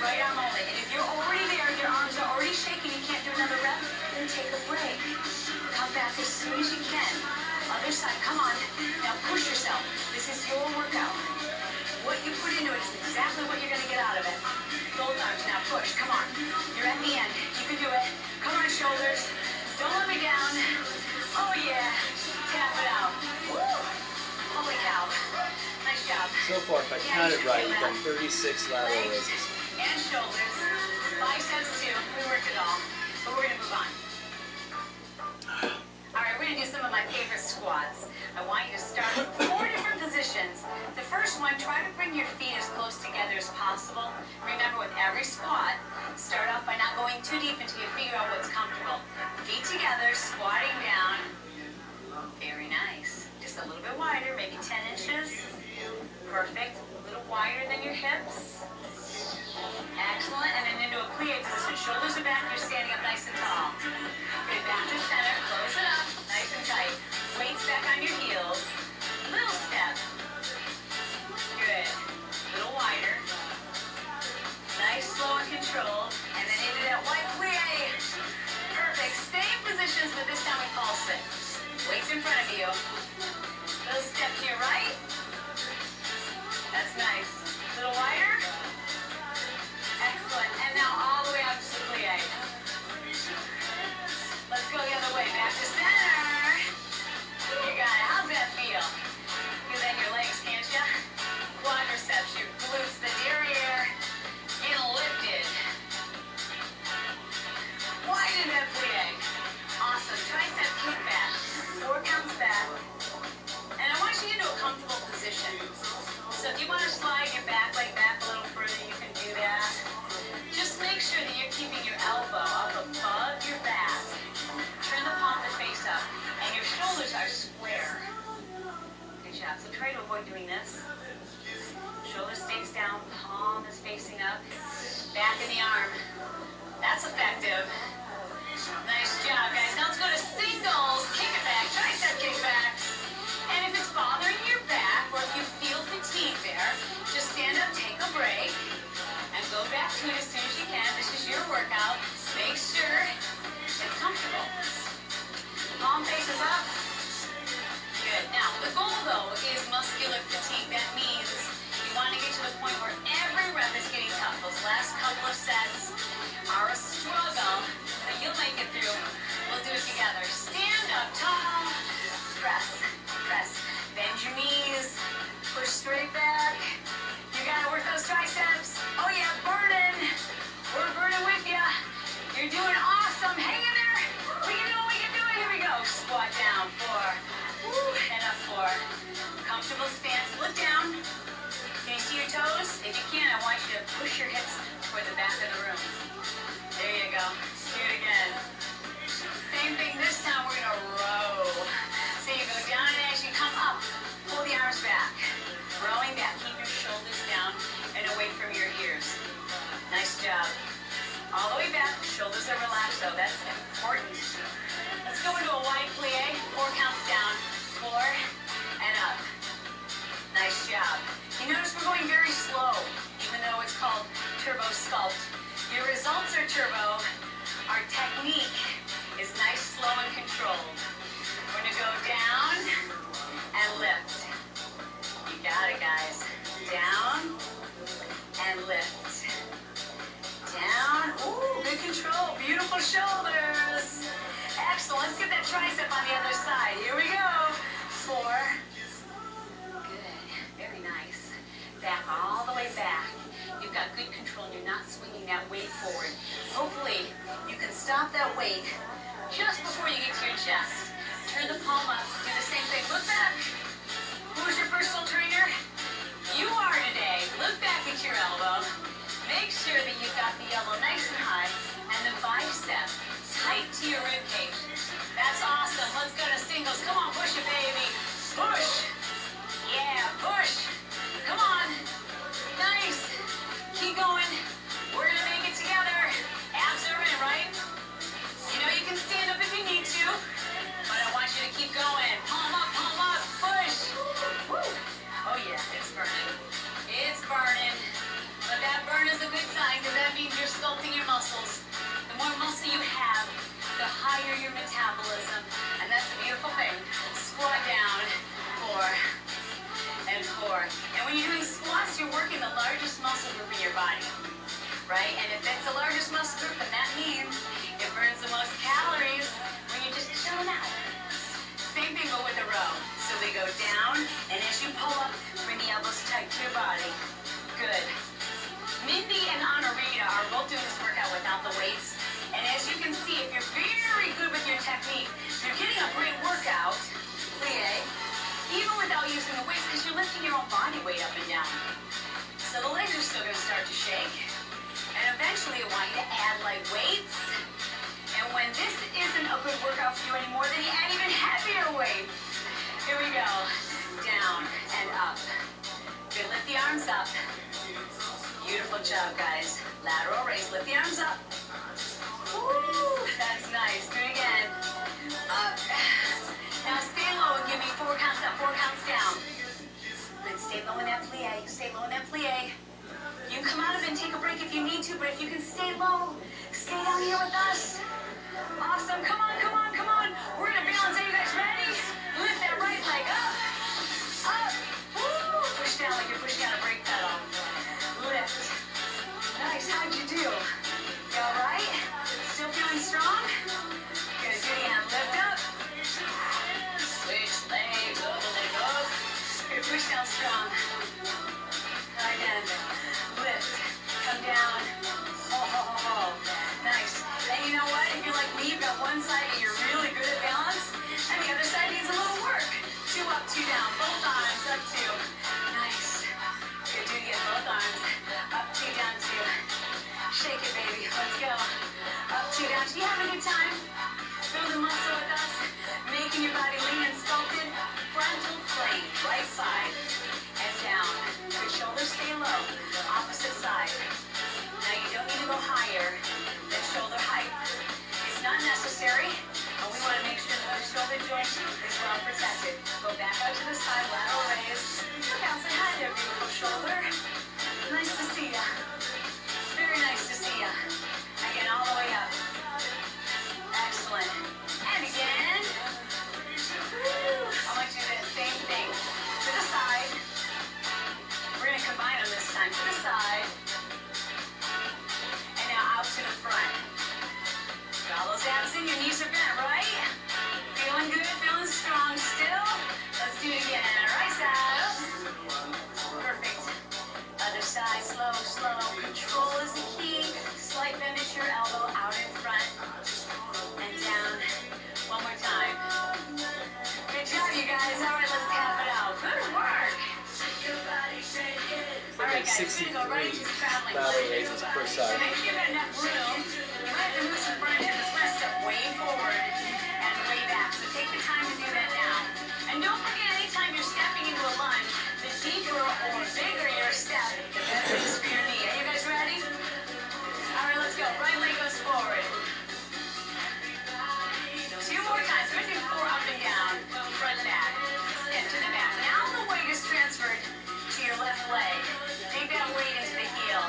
Right arm only. And if you're already there, your arms are already shaking, you can't do another rep, then take a break. Come back as soon as you can. Other side, come on. Now push yourself. This is your workout. What you put into it is exactly what you're going to get out of it. Both arms now, push. Come on. You're at the end. You can do it. Come on, shoulders. Don't let me down. Oh, yeah. Tap it out. Woo! Holy cow. Nice job. So far, if I yeah, counted right, we've done thirty-six lateral raises. And shoulders. Biceps, too. We worked it all. But we're going to move on. Alright, we're going to do some of my favorite squats. I want you to start with four different positions. The first one, try to bring your feet as close together as possible. Remember, with every squat, start off by not going too deep until you figure out what's comfortable. Feet together, squatting down. Very nice. Just a little bit wider, maybe ten inches. Perfect. A little wider than your hips. Excellent. And then into a plie position. Shoulders are back, you're standing up nice and tall. Good, back to center. Close it up. Nice and tight. Weights back on your heels. Little step. Good. A little wider. Nice, slow and controlled. And then into that wide plie. Perfect. Same positions, but this time we pulse it. Weights in front of you. Little step to your right. That's nice. A little wider. Excellent. And now all the way up to the plie. Let's go the other way. Concentrate, avoid doing this. Shoulders face down, palm is facing up. Back in the arm. That's effective. Nice job, guys. Now let's go to singles. Kick it back, tricep kick back. And if it's bothering your back or if you feel fatigue there, just stand up, take a break, and go back to it as soon as you can. This is your workout. Make sure it's comfortable. Palm faces up. Good. Now, the goal, though, is muscular fatigue. That means you want to get to the point where every rep is getting tough. Those last couple of sets are a struggle, but you'll make it through. We'll do it together. Stand up tall. Press. Press. Bend your knees. Push straight back. You gotta work those triceps. Oh yeah, burden. We're burning with ya. You're doing awesome. Hang in there. We can do it. We can do it. Here we go. Squat down. Four. Woo. And up four. Comfortable stance. Look down. Can you see your toes? If you can, I want you to push your hips toward the back of the room. There you go. Let's do it again. Same thing this time. We're gonna row. So you go down, and as you come up, pull the arms back. Rowing back, keep your shoulders down and away from your ears. Nice job. All the way back, shoulders are relaxed though, that's important. Let's go into a wide plie, four counts down, four and up. Nice job. You notice we're going very slow, even though it's called Turbo Sculpt. Your results are turbo, our technique is nice, slow, and controlled. We're going to go down and lift. You got it, guys. Down and lift. Down. Ooh, good control. Beautiful shoulders. Excellent. Let's get that tricep on the other side. Here we go. Four. Good. Very nice. Back all the way back. You've got good control and you're not swinging that weight forward. Hopefully, you can stop that weight just before you get to your chest. Turn the palm up, do the same thing, look back. Who's your personal trainer? You are today. Look back at your elbow. Make sure that you've got the elbow nice and high and the bicep tight to your rib cage. That's awesome. Let's go to singles. Come on, push it, baby. Push. Yeah, push. Come on. Nice. Keep going. We're going to make it together. Abs are in, right? You know you can stand up if you need to. But I want you to keep going. Palm up, palm up, push. Woo. Oh yeah, it's burning. It's burning. But that burn is a good sign because that means you're sculpting your muscles. The more muscle you have, the higher your metabolism. And that's the beautiful thing. Squat down, four, and four. And when you're doing squats, you're working the largest muscle group in your body. Right? And if that's the largest muscle group, then that means it burns the most calories when you're just chilling out. Same thing but with a row. So we go down, and as you pull up, bring the elbows tight to your body. Good. Mindy and Honorita are both doing this workout without the weights. And as you can see, if you're very good with your technique, you're getting a great workout, plie, even without using the weights because you're lifting your own body weight up and down. So the legs are still going to start to shake. And eventually, I want you to add light weights. And when this isn't a good workout for you anymore, then you add even heavier weights. Here we go. Down and up. Good. Lift the arms up. Beautiful job, guys. Lateral raise. Lift the arms up. Woo! That's nice. Do it again. Up. Now stay low and give me four counts up, four counts down. Good. Stay low in that plie. Stay low in that plie. You can come out of it and take a break if you need to, but if you can stay low, stay down here with us. Awesome. Come on, come on, come on. We're going to balance. Are you guys ready? Lift that right leg up. Up. Woo. Push down like you're pushing out a brake pedal. Lift. Nice. How'd you do? You all right? Still feeling strong? Good. Do it again. Lift up. Switch legs over, leg up. Good. Push down strong. Again. Lift, come down, oh, oh, oh, nice. And you know what, if you're like me, you've got one side and you're really good at balance, and the other side needs a little work. Two up, two down, both arms, up two, nice. Good, do it again, both arms, up two, down two. Shake it, baby, let's go. Up two, down two, you have a good time? Build the muscle with us, making your body lean and sculpted, frontal plane, right side. and your knees are bent, right? Feeling good, feeling strong still. Let's do it again. Right side. Perfect. Other side, slow, slow. Control is the key. Slight bend at your elbow, out in front, and down. One more time. Good job, you guys. All right, let's tap it out. Good work. All right, guys, we're going to go right into traveling. Per side. So make sure you've got enough room. You might have to move some front and press step way forward and way back. So take the time to do that now. And don't forget, anytime you're stepping into a lunge, the deeper or bigger your step, the better it is for your knee. Are you guys ready? All right, let's go. Right leg goes forward. Two more times. We're going to do four up and down, front and back, and to the back. Now the weight is transferred to your left leg. Take that weight into the heel.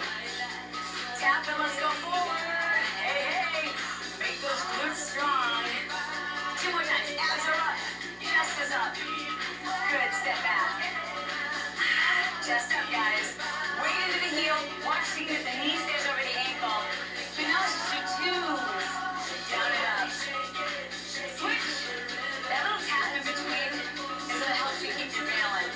Tap and let's go forward. Hey, hey. Make those glutes strong. Two more times. Abs are up. Chest is up. Good. Step back. Chest up, guys. Weight into the heel. Watch to get the knee stays over the ankle. But now let's do twos. Down and up. Switch. That little tap in between is what helps you keep your balance.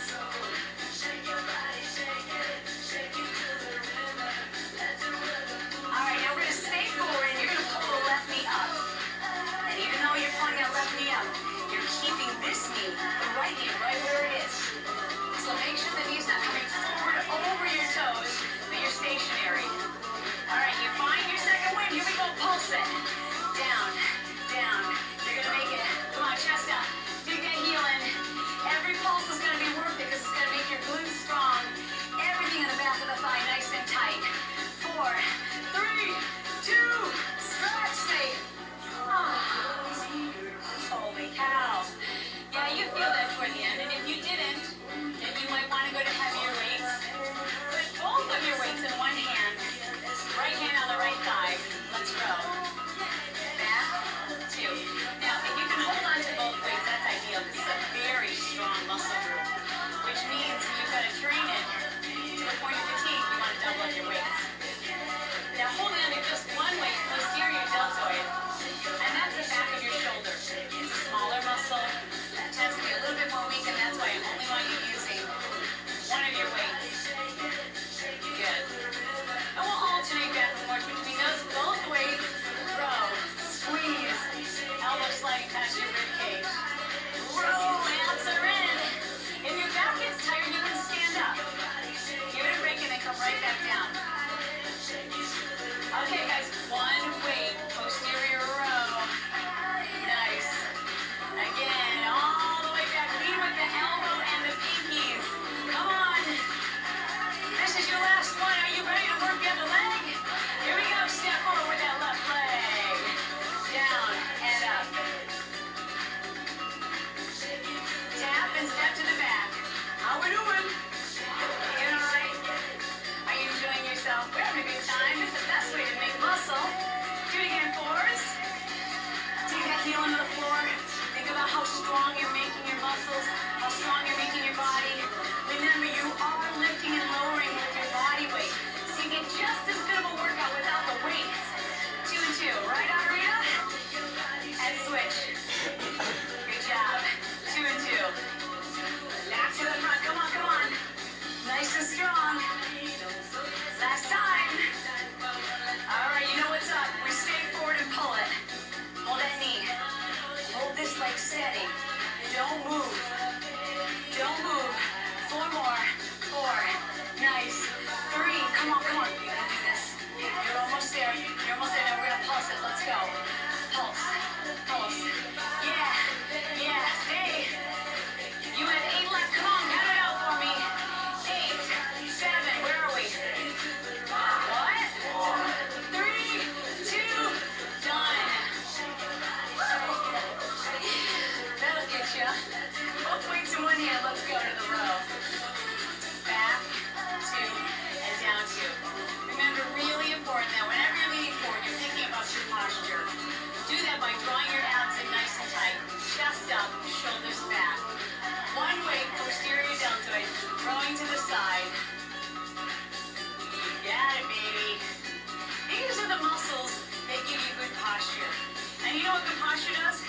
I And you know what good posture does?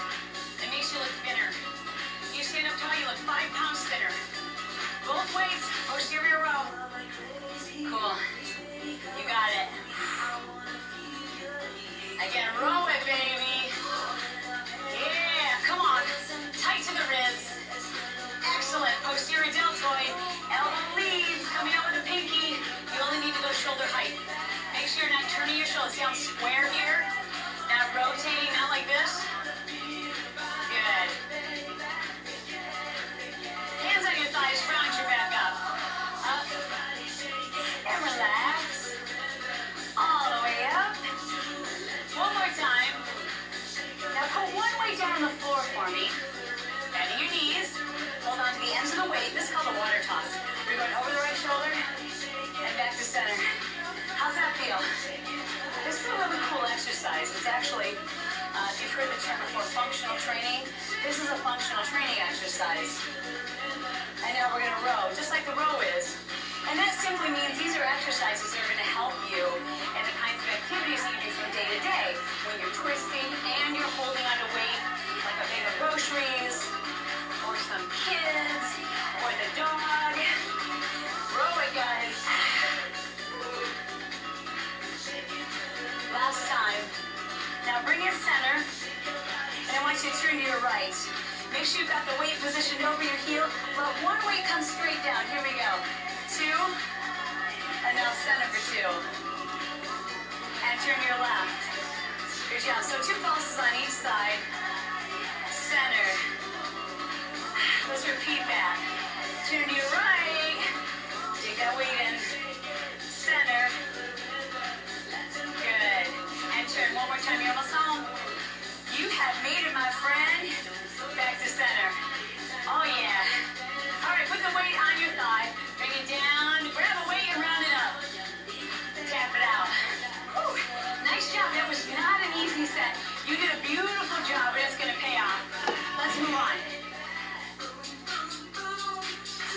It makes you look thinner. You stand up tall, you look five pounds thinner. Both weights, posterior row. Cool. You got it. Again, row it, baby. Yeah, come on. Tight to the ribs. Excellent. Posterior deltoid. Elbow leads. Coming out with a pinky. You only need to go shoulder height. Make sure you're not turning your shoulders. See how I'm square here? Not rotating, not like this. Good. Hands on your thighs, round your back up. Up. And relax. All the way up. One more time. Now put one weight down on the floor for me. Down to your knees. Hold on to the ends of the weight. This is called a water toss. We're going over the right shoulder and back to center. How's that feel? This is a really cool exercise. It's actually, uh, if you've heard the term before, functional training, this is a functional training exercise. And now we're going to row, just like the row is. And that simply means these are exercises that are going to help you in the kinds of activities that you do from day to day. When you're twisting and you're holding onto weight, like a bag of groceries, or some kids, or the dog. Row it, guys. Last time. Now bring your center, and I want you to turn to your right. Make sure you've got the weight positioned over your heel. Let one weight come straight down. Here we go. Two, and now center for two. And turn to your left. Good job. So two pulses on each side. Center. Let's repeat that. Turn to your right. Dig that weight in. Center. Turn one more time, you're almost home. You have made it, my friend. Back to center. Oh, yeah. All right, put the weight on your thigh. Bring it down. Grab a weight and round it up. Tap it out. Whew. Nice job. That was not an easy set. You did a beautiful job, and it's going to pay off. Let's move on.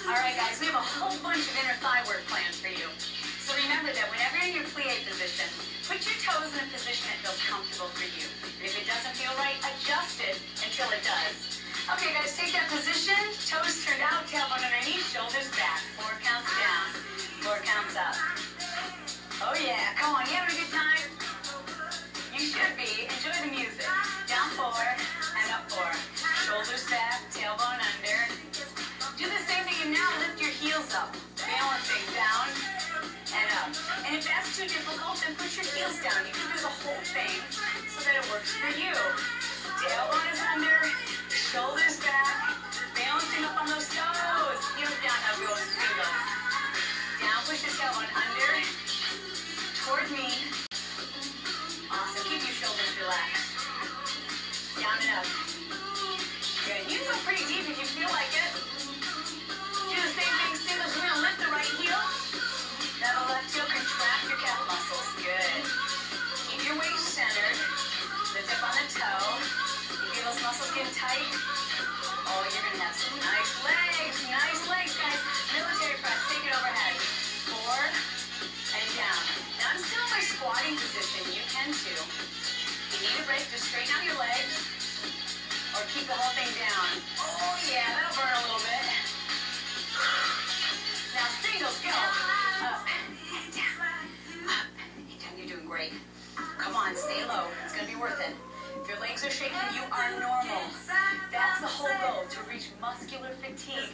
All right, guys, we have a whole bunch of inner thigh work planned for you. So remember that whenever you're in your plie position, put your toes in a position that feels comfortable for you. And if it doesn't feel right, adjust it until it does. Okay, guys, take that position. Toes turned out, tailbone underneath, shoulders back. Four counts down, four counts up. Oh, yeah, come on, you having a good time? You should be. Enjoy the music. Down four and up four. Shoulders back, tailbone under. Do the same thing, and now lift your heels up. Balancing down and up. And if that's too difficult, then put your heels down. You can do the whole thing so that it works for you. Tailbone is under, shoulders back, balancing up on those toes. Heels down, now we go to singles. Down, push the tailbone under, toward me. Awesome, keep your shoulders relaxed. Down and up. Good, you can go pretty deep if you feel like it. Do the same thing, singles. We're gonna lift the right heel. That'll left heel, contract your calf muscles. Good. Keep your weight centered. Lift up on the toe. You feel those muscles getting tight. Oh, you're going to have some nice legs. Nice legs, guys. Military press. Take it overhead. Four and down. Now, I'm still in my squatting position. You can, too. If you need a break, just straighten out your legs. Or keep the whole thing down. Oh, yeah. That'll burn a little bit. Now, singles, go. Up and down, up and down. You're doing great. Come on, stay low. It's going to be worth it. If your legs are shaking, you are normal. That's the whole goal, to reach muscular fatigue.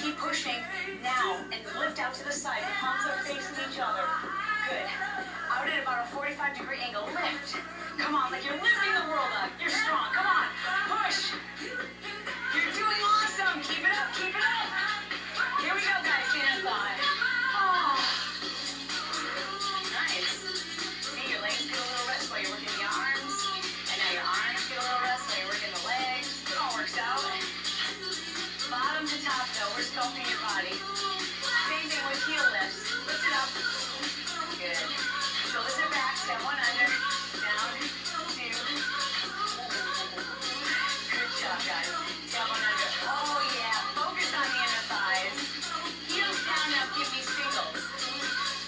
Keep pushing now and lift out to the side. The palms are facing each other. Good. Out at about a forty-five degree angle. Lift. Come on, like you're lifting the world up. You're strong. Come on. Push. You're doing awesome. Keep it up. Keep it up. Here we go, guys. Stand by. Oh. Nice. See, your legs get a little rest while you're working the arms. And now your arms get a little rest while you're working the legs. It all works out. Bottom to top, though. We're sculpting your body. Same thing with heel lifts. Lift it up. Good. Shoulders are back. Step one under. Down. Two. Good job, guys. Step one under. Oh, yeah. Focus on the inner thighs. Heels down now. Give me singles.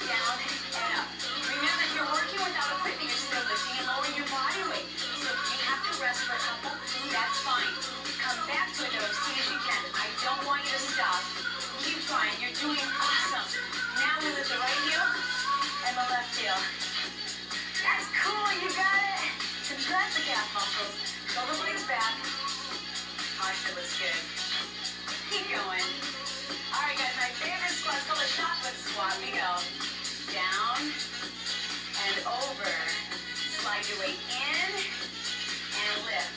Down and up. Remember, if you're working without equipment, you're still lifting and lowering your body weight. So you have to rest chill. That's cool, you got it. Contract the calf muscles. Pull the weights back. Posture looks good. Keep going. All right, guys, my favorite squat's called a shotput squat. We go down and over. Slide your weight in and lift.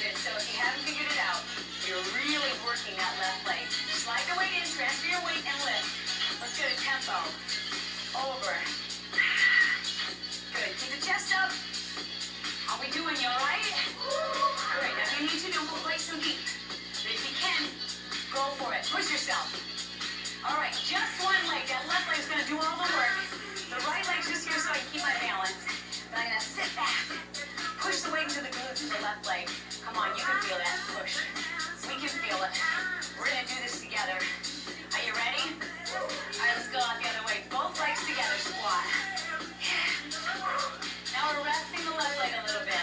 Good. So if you haven't figured it out, you're really working that left leg. Slide the weight in, transfer your weight, and lift. Let's go to tempo. Over. Good. Keep the chest up. How we doing? You all right? Great. Now if you need to do, we'll play some deep. But if you can, go for it. Push yourself. All right. Just one leg. That left leg's going to do all the work. The right leg's just here so I keep my balance. But I'm going to sit back. Push the weight into the glutes of the left leg. Come on. You can feel that push. We can feel it. We're going to do this together. Are you ready? All right, let's go out the other way. Both legs together, squat. Now we're resting the left leg a little bit.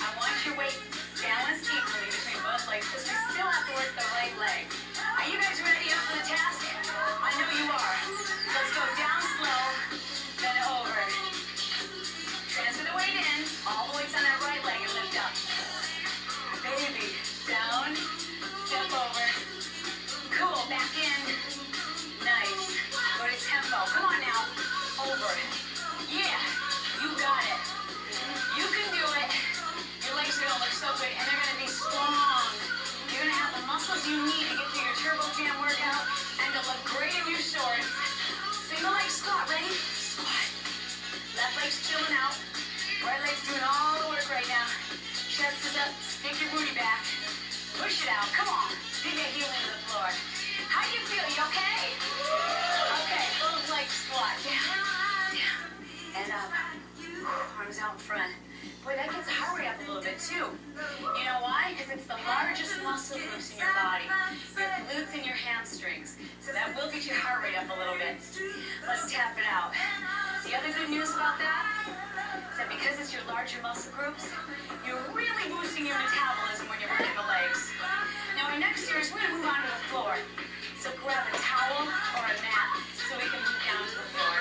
I want your weight balanced equally between both legs because we still have to work the right leg. Are you guys ready up for the task? I know you are. Let's go down slow, then over. Transfer the weight in, all the weights on that right leg, and lift up. Baby, down, step over. Cool, back in. Nice. Go to tempo. Come on now. Over. Yeah, you got it. You can do it. Your legs are going to look so good, and they're going to be strong. You're going to have the muscles you need to get through your Turbo Jam workout and to look great in your shorts. Single leg squat. Ready? Squat. Left leg's chilling out. Right leg's doing all the work right now. Chest is up. Stick your booty back. Push it out. Come on. Dig a heel into the floor. How you feel? You okay? Okay. Both legs squat. Down. Down. And up. Arms out in front. Boy, that gets hurry up a little bit, too. You know why? Because it's the largest muscle groups in your body. Your glutes and your hamstrings. So that will get your heart rate up a little bit. Let's tap it out. The other good news about that? That because it's your larger muscle groups, you're really boosting your metabolism when you're working the legs. Now our next series, we're going to move on to the floor. So grab a towel or a mat so we can move down to the floor.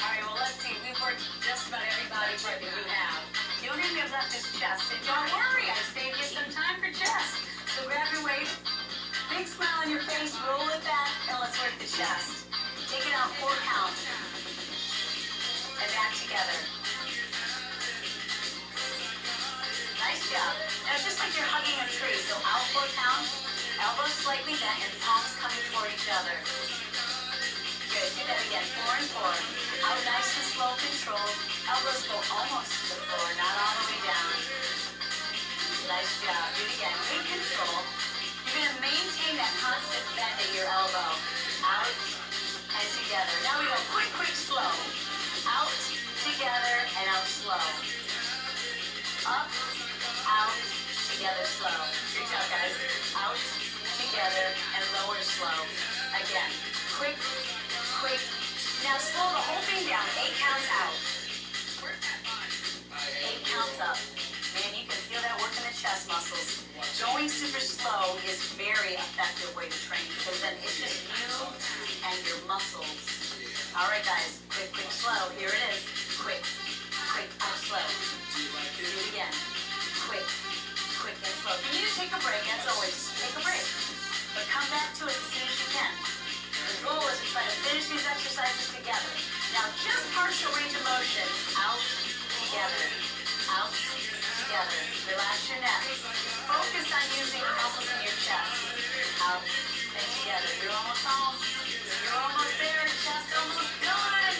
All right, well, let's see. We've worked just about every body part that you have. The only thing I've left is chest. And don't worry, I saved you some time for chest. So grab your weight, big smile on your face, roll it back, and let's work the chest. Take it out four counts. And back together. Nice job. Now it's just like you're hugging a tree. So out four counts, elbows slightly bent, and palms coming toward each other. Good. Do that again. Four and four. Out nice and slow, controlled. Elbows go almost to the floor, not all the way down. Nice job. Do it again. Good control. You're going to maintain that constant bend at your elbow. Out. And together. Now we go quick, quick, slow. Out, together, and out slow. Up, out, together, slow. Good job, guys. Out, together, and lower slow. Again. Quick, quick. Now slow the whole thing down. Eight counts out. Eight counts up. Man, you can feel that work in the chest muscles. Going super slow is very effective way to train because then it's just you and your muscles. All right, guys, quick, quick, slow. Here it is. Quick, quick, and slow. Do it again. Quick, quick, and slow. If you need to take a break, as always, take a break. But come back to it as soon as you can. The goal is to try to finish these exercises together. Now, just partial range of motion. Out, together. Out, together. Relax your neck. Focus on using the muscles in your chest. Out, and together. You're almost home. You're almost there, chest almost done.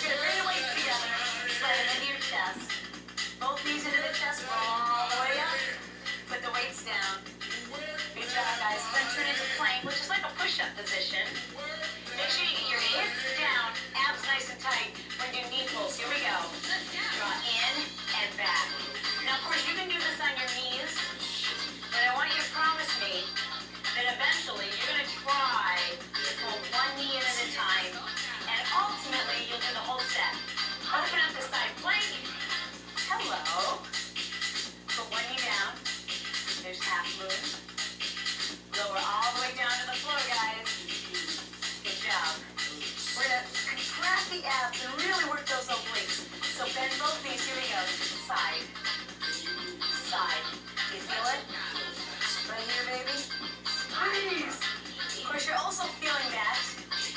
You're going to bring your legs together. Slide it into your chest. Both knees into the chest, roll all the way up. Put the weights down. Good job, guys. Then turn into plank, which is like a push-up position. Make sure you get your hips down, abs nice and tight when you do knee pulls. Here we go. Draw in and back. Now, of course, you can do this on your knees, but I want you to promise me that eventually you're going to try to pull one knee in at a time, and ultimately you'll do the whole set. Open up the side plank. Hello. Put one knee down. There's half moon. Lower all the way down to the floor, guys. Good job. can really work those obliques. So bend both knees. Here we go. Side. Side. You feel it? Right here, baby. Squeeze. Of course, you're also feeling that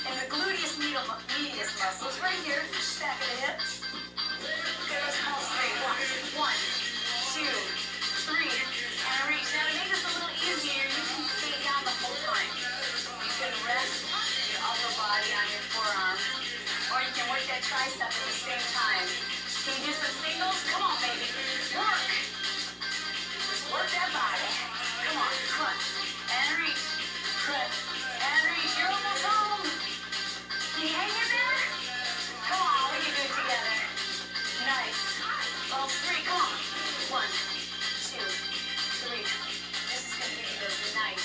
in the gluteus medius muscles right here. Back of the hips. Good. Let's all straight. One. One. Two. Three. And reach. Now, to make this a little easier, you can stay down the whole time. You can rest your upper body on your forearm. Or you can work that tricep at the same time. Can you do some singles? Come on, baby. Work. Just work that body. Come on. Crunch. And reach. Crunch. And reach. You're almost home. Can you hang in there? Come on. We can do it together. Nice. All three. Come on. One, two, three. This is going to give you those nice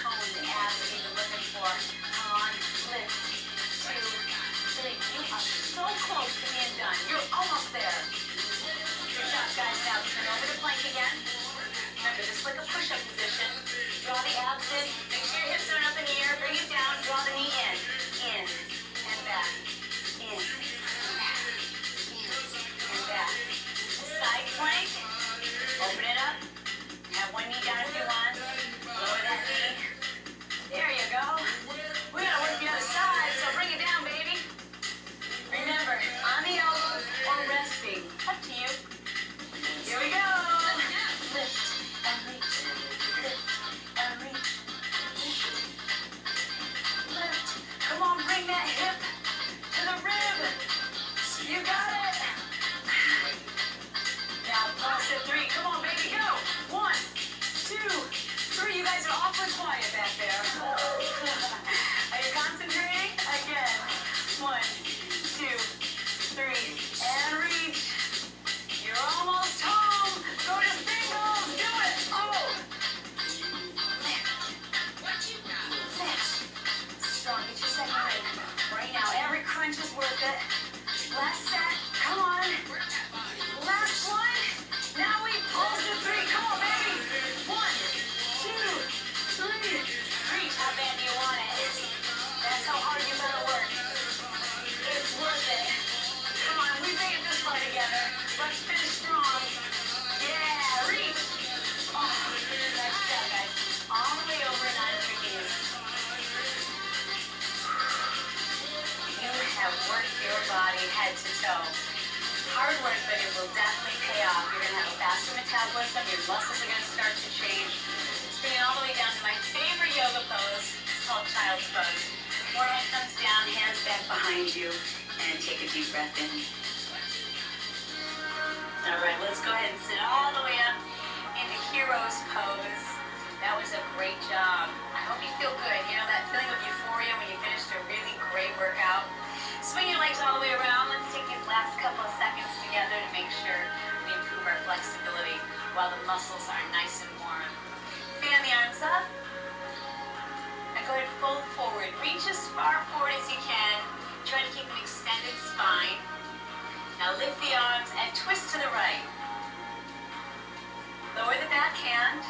toned abs that you've been looking for. Come on. Lift. Two. You are so close to being done. You're almost there. Good job, guys. Now turn over to plank again. Remember, just like a push-up position. Draw the abs in. Make sure your hips aren't up in the air. Bring it down. Draw the knee in. In. And back. In. And back. And back. Side plank. Open it up. Have one knee down if you want. Lower that knee. There you go. We're going to work the other side, so bring it down, baby. Remember, on the elbow or resting, up to you. Here we go. Lift and reach. Lift and reach. Lift. Come on, bring that hip to the rib. You got it. Now, pulse at three. Come on, baby, go. One, two, three. You guys are awfully quiet back there. Are you concentrating? Again. One. Two, three, and reach. You're almost home. Go to singles. Do it. Oh. Lift. What you got? Lift. Strong. Get your second leg. Right now, every crunch is worth it. Last set. Come on. Last one. Now we pulse to three. Come on, baby. One, two, three. Reach. How bad do you want it? That's how hard you better work. It's worth it. Come on, we made it this far together. Let's finish strong. Yeah, reach. Oh, nice job, guys. All the way over and on your knees. You have worked your body head to toe. Hard work, but it will definitely pay off. You're going to have a faster metabolism. Your muscles are going to start to change. It's bringing all the way down to my favorite yoga pose. It's called child's pose. Forehead comes down, hands back behind you, and take a deep breath in. All right, let's go ahead and sit all the way up into hero's pose. That was a great job. I hope you feel good. You know that feeling of euphoria when you finished a really great workout? Swing your legs all the way around. Let's take these last couple of seconds together to make sure we improve our flexibility while the muscles are nice and warm. Fan the arms up. Go ahead and fold forward. Reach as far forward as you can. Try to keep an extended spine. Now lift the arms and twist to the right. Lower the back hand.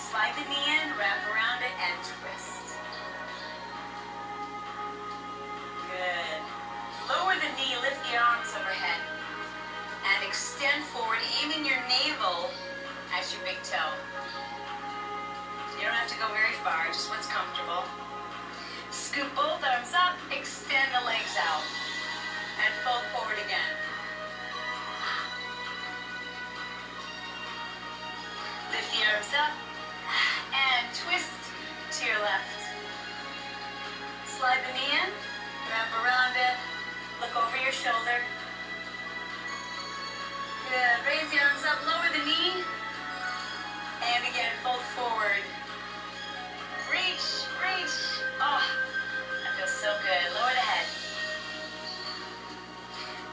Slide the knee in, wrap around it, and twist. Good. Lower the knee, lift the arms overhead. And extend forward, aiming your navel at your big toe. You don't have to go very far, just what's comfortable. Scoop both arms up, extend the legs out, and fold forward again. Lift the arms up, and twist to your left. Slide the knee in, wrap around it, look over your shoulder. Good, raise the arms up, lower the knee, and again, fold forward. Reach, reach. Oh, that feels so good. Lower the head.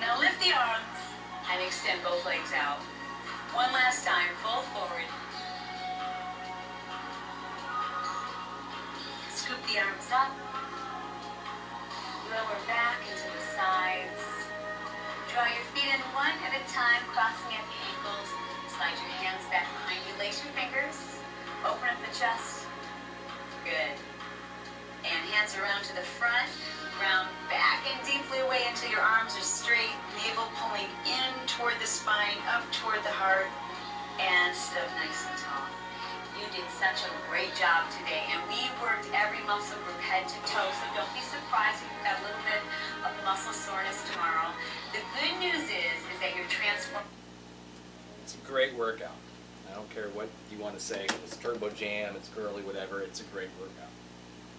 Now lift the arms and extend both legs out. One last time, fold forward. Scoop the arms up. Lower back into the sides. Draw your feet in one at a time, crossing at the ankles. Slide your hands back behind you. Lace your fingers. Open up the chest. Good. And hands around to the front. ground, back and deeply away until your arms are straight, navel pulling in toward the spine, up toward the heart, and sit up nice and tall. You did such a great job today, and we worked every muscle group head to toe, so don't be surprised if you've got a little bit of muscle soreness tomorrow. The good news is, is that you're transformed. It's a great workout. I don't care what you want to say, if it's Turbo Jam, it's girly, whatever, it's a great workout.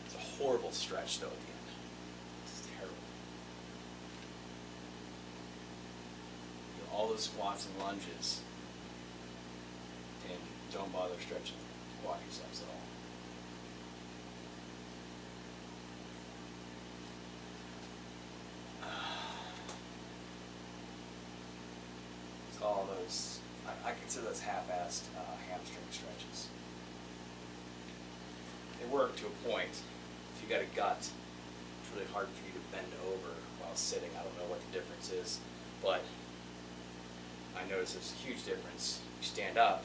It's a horrible stretch, though, at the end. It's terrible. You know, all those squats and lunges, and don't bother stretching the quadriceps at all. It's all those, I, I consider those half-assed uh, hamstring stretches. They work to a point. If you got a gut, it's really hard for you to bend over while sitting. I don't know what the difference is, but I notice there's a huge difference. You stand up,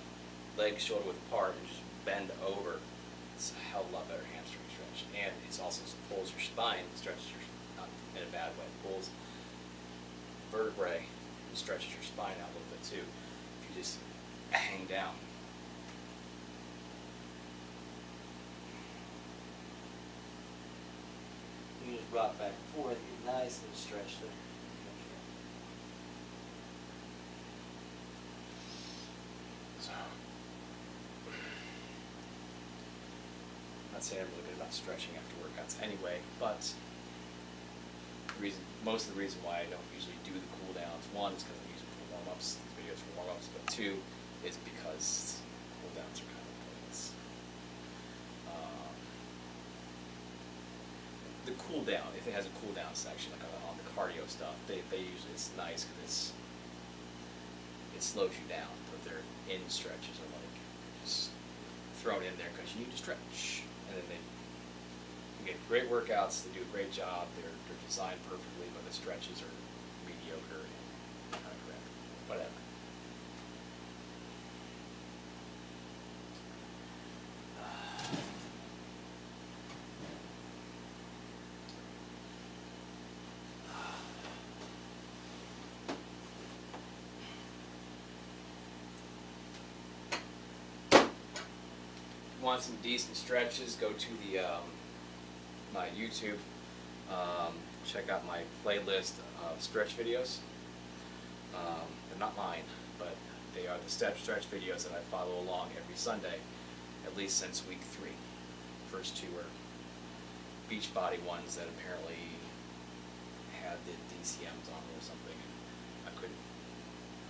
legs shoulder width apart, and just bend over. It's a hell of a lot better hamstring stretch. And it's also pulls your spine, stretches your, not in a bad way, pulls vertebrae and stretches your spine out a little bit too. If you just hang down. You just rock back and forth, get nice and stretch there. I'd say I'm really good about stretching after workouts anyway, but the reason, most of the reason why I don't usually do the cool downs, one is because I use it for warm-ups, these videos for warm-ups, but two is because cool downs are kind of pointless. Um, the cool down, if it has a cool down section, like on, on the cardio stuff, they, they usually, it's nice because it's, it slows you down, but their in stretches are like just thrown in there because you need to stretch. And then they, again, great workouts, they do a great job, they're, they're designed perfectly, but the stretches are mediocre and kind of crap, whatever. Uh, want some decent stretches, go to the um, my YouTube, um, check out my playlist of stretch videos. Um, they're not mine, but they are the step stretch videos that I follow along every Sunday, at least since week three. The first two were Beachbody ones that apparently had the D C Ms on or something, and I couldn't,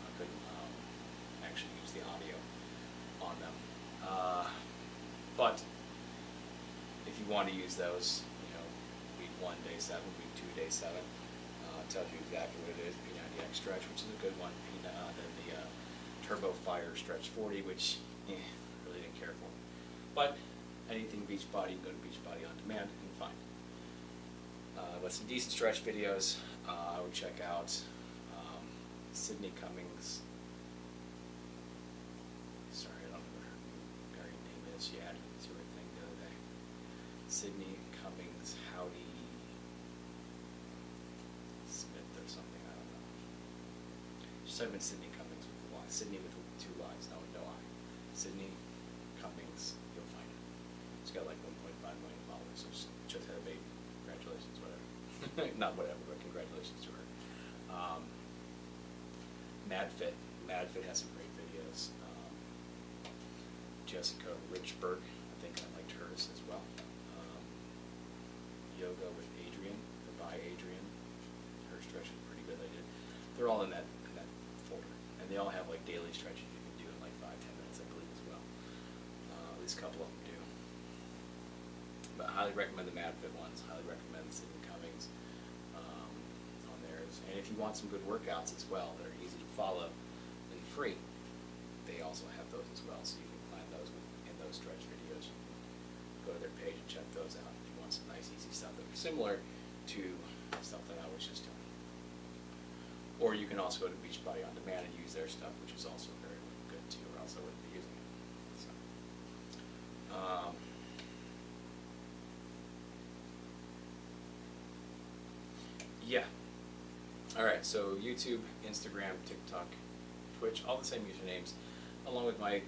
I couldn't um, actually use the audio on them. Uh, But if you want to use those, you know, week one, day seven, week two, day seven, uh, tells you exactly what it is. P ninety X stretch, which is a good one. P uh, then the uh, Turbo Fire stretch forty, which eh, really didn't care for. But anything Beachbody, you can go to Beachbody on demand and find. Uh, but some decent stretch videos. Uh, I would check out um, Sydney Cummings. She added to her thing the other day. Sydney Cummings, Howdy Smith or something, I don't know. She's talking about Sydney Cummings with a Y. Sydney with two Y's, no, no I. Sydney Cummings, you'll find it. She's got like one point five million followers, so she just had a baby. Congratulations, whatever. Not whatever, but congratulations to her. Um, Mad Fit. Mad Fit has some great videos. Jessica Richburg, I think I liked hers as well. Um, Yoga with Adrian, or by Adrian, her stretch was pretty good. I did. They're all in that in that folder, and they all have like daily stretches you can do in like five ten minutes, I believe, as well. Uh, at least a couple of them do. But I highly recommend the Mad Fit ones. Highly recommend Sydney Cummings um, on theirs. And if you want some good workouts as well that are easy to follow and free, they also have those as well. So you can stretch videos. Go to their page and check those out if you want some nice easy stuff that are similar to stuff that I was just doing. Or you can also go to Beachbody on demand and use their stuff, which is also very good too, or else I wouldn't be using it. So, um, Yeah. Alright, so YouTube, Instagram, TikTok, Twitch, all the same usernames, along with my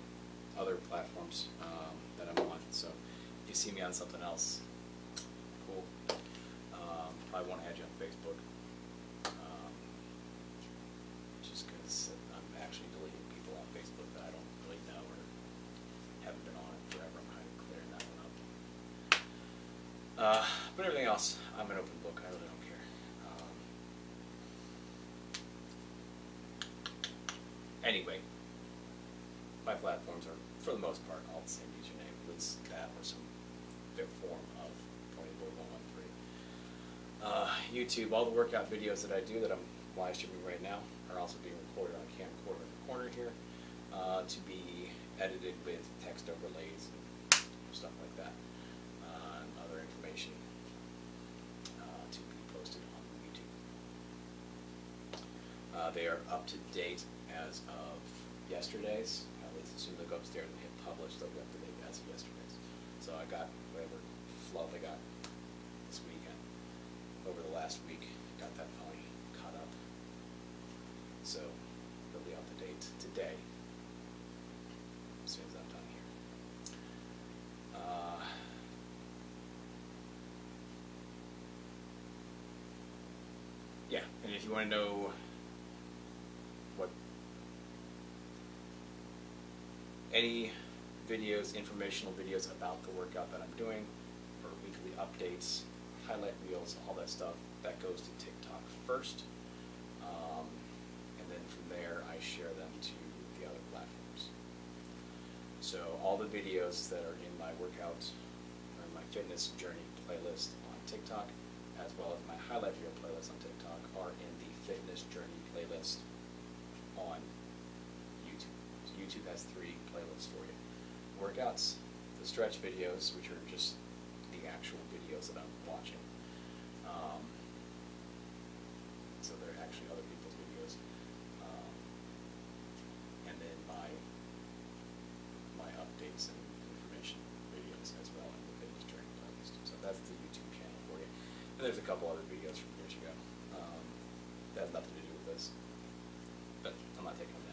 other platforms um, that I'm on. So if you see me on something else, cool. Um, probably won't add you on Facebook. Um, just because I'm actually deleting people on Facebook that I don't really know or haven't been on it forever. I'm kind of clearing that one up. Uh, but everything else, I'm an open book. I really don't care. Um, anyway. My platforms are, for the most part, all the same username, at least that or some big form of PoniBoi one one three. Uh, YouTube, all the workout videos that I do that I'm live streaming right now are also being recorded on a camcorder in the corner here uh, to be edited with text overlays and stuff like that, uh, and other information uh, to be posted on YouTube. Uh, they are up to date as of yesterday's, at least as soon as I go upstairs and hit publish, they'll be up to date as of yesterday's. So I got whatever fluff I got this weekend, over the last week, got that finally caught up. So they'll be up to date today, as soon as I'm done here. Uh, yeah, and if you want to know any videos, informational videos about the workout that I'm doing, or weekly updates, highlight reels, all that stuff, that goes to TikTok first. Um, and then from there, I share them to the other platforms. So all the videos that are in my workout or my fitness journey playlist on TikTok, as well as my highlight reel playlist on TikTok, are in the fitness journey playlist on YouTube. Has three playlists for you. Workouts, the stretch videos, which are just the actual videos that I'm watching. Um, so they're actually other people's videos. Um, and then my my updates and information videos as well in the fitness journey playlist. So that's the YouTube channel for you. And there's a couple other videos from years ago um, that have nothing to do with this. But I'm not taking them down.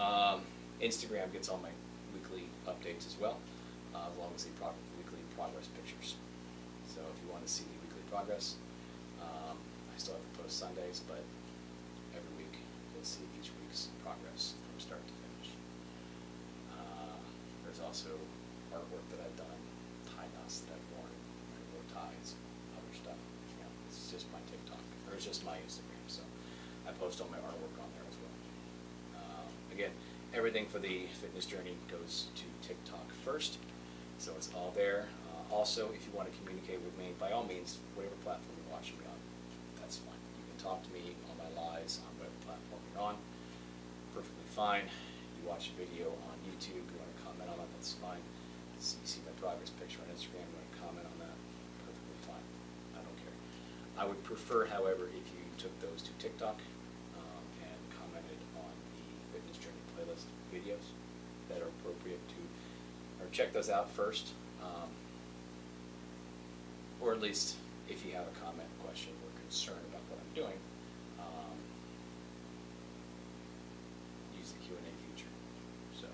Um, Instagram gets all my weekly updates as well, uh, as long as the pro weekly progress pictures. So if you want to see the weekly progress, um, I still have to post Sundays, but every week you'll see each week's progress from start to finish. Uh, there's also artwork that I've done, tie knots that I've worn, I wore ties, other stuff. You know, it's just my TikTok, or it's just my Instagram. So I post all my artwork on there as well. Again, everything for the fitness journey goes to TikTok first, so it's all there. Uh, also, if you want to communicate with me, by all means, whatever platform you're watching me on, that's fine. You can talk to me on my lives on whatever platform you're on, perfectly fine. You watch a video on YouTube, you want to comment on that, that's fine. So you see my progress picture on Instagram, you want to comment on that, perfectly fine. I don't care. I would prefer, however, if you took those to TikTok, videos that are appropriate to, or check those out first, um, or at least if you have a comment, question, or concern about what I'm doing, um, use the Q and A feature. So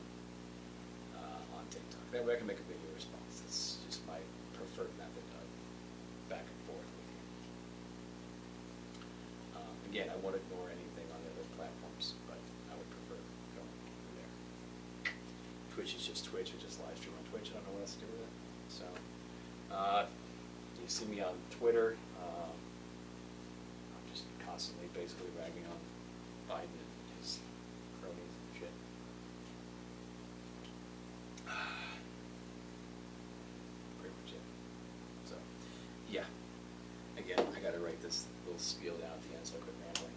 uh, on TikTok, that way I can make a video response. That's just my preferred method of back and forth with you. Um, again, I won't ignore anything on the other platforms, but. Twitch is just Twitch. I just live stream on Twitch. I don't know what else to do with it. So, uh, you see me on Twitter. Um, I'm just constantly basically ragging on Biden and his cronies and shit. Pretty much it. So, yeah. Again, I got to write this little spiel down at the end so I quit rambling.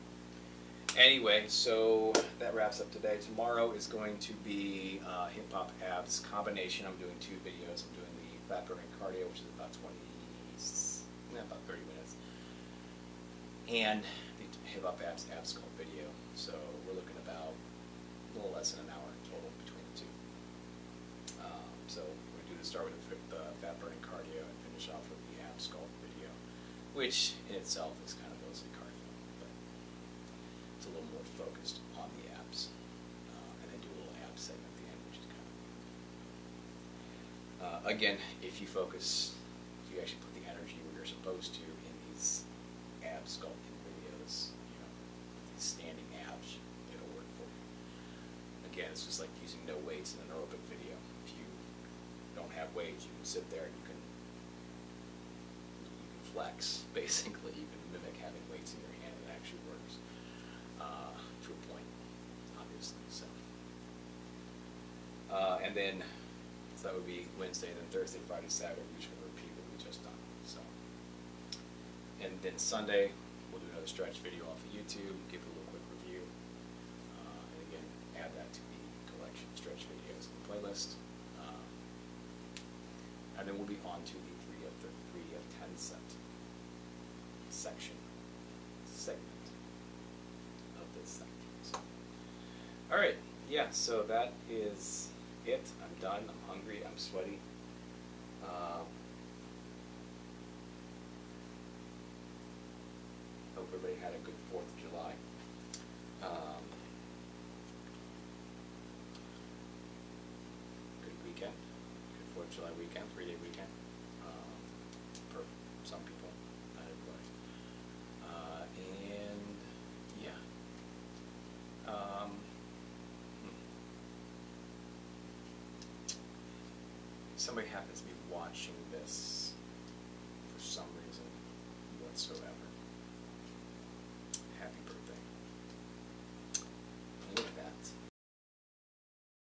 Anyway, so that wraps up today. Tomorrow is going to be uh, Hip Hop Abs combination. I'm doing two videos. I'm doing the fat burning cardio, which is about twenty, about thirty minutes, and the Hip Hop Abs abs sculpt video. So we're looking about a little less than an hour in total between the two. Um, so we're going to start with the fat burning cardio and finish off with the abs sculpt video, which in itself is kind of mostly cardio, but it's a little more focused on the abs. Uh, and I do a little ab segment at the end, which is kind of cool. Uh, again, if you focus, if you actually put the energy where you're supposed to in these ab sculpting videos, you know, these standing abs, it'll work for you. Again, it's just like using no weights in an aerobic video. If you don't have weights, you can sit there and you can flex, basically. You can mimic having weights in your hand, and it actually works uh, to a point, obviously. So, uh, and then so that would be Wednesday, then Thursday, Friday, Saturday. We're just going to repeat what we just done. So, and then Sunday we'll do another stretch video off of YouTube, give it a little quick review, uh, and again add that to the collection, stretch videos in the playlist, um, and then we'll be on to the three of ten set. Section, segment of this thing. So, all right, yeah. So that is it. I'm done. I'm hungry. I'm sweaty. Uh, hope everybody had a good Fourth of July. Um, good weekend. Good Fourth of July weekend. Three day weekend. Some people, not everybody. Uh, and yeah. Um, hmm. Somebody happens to be watching this.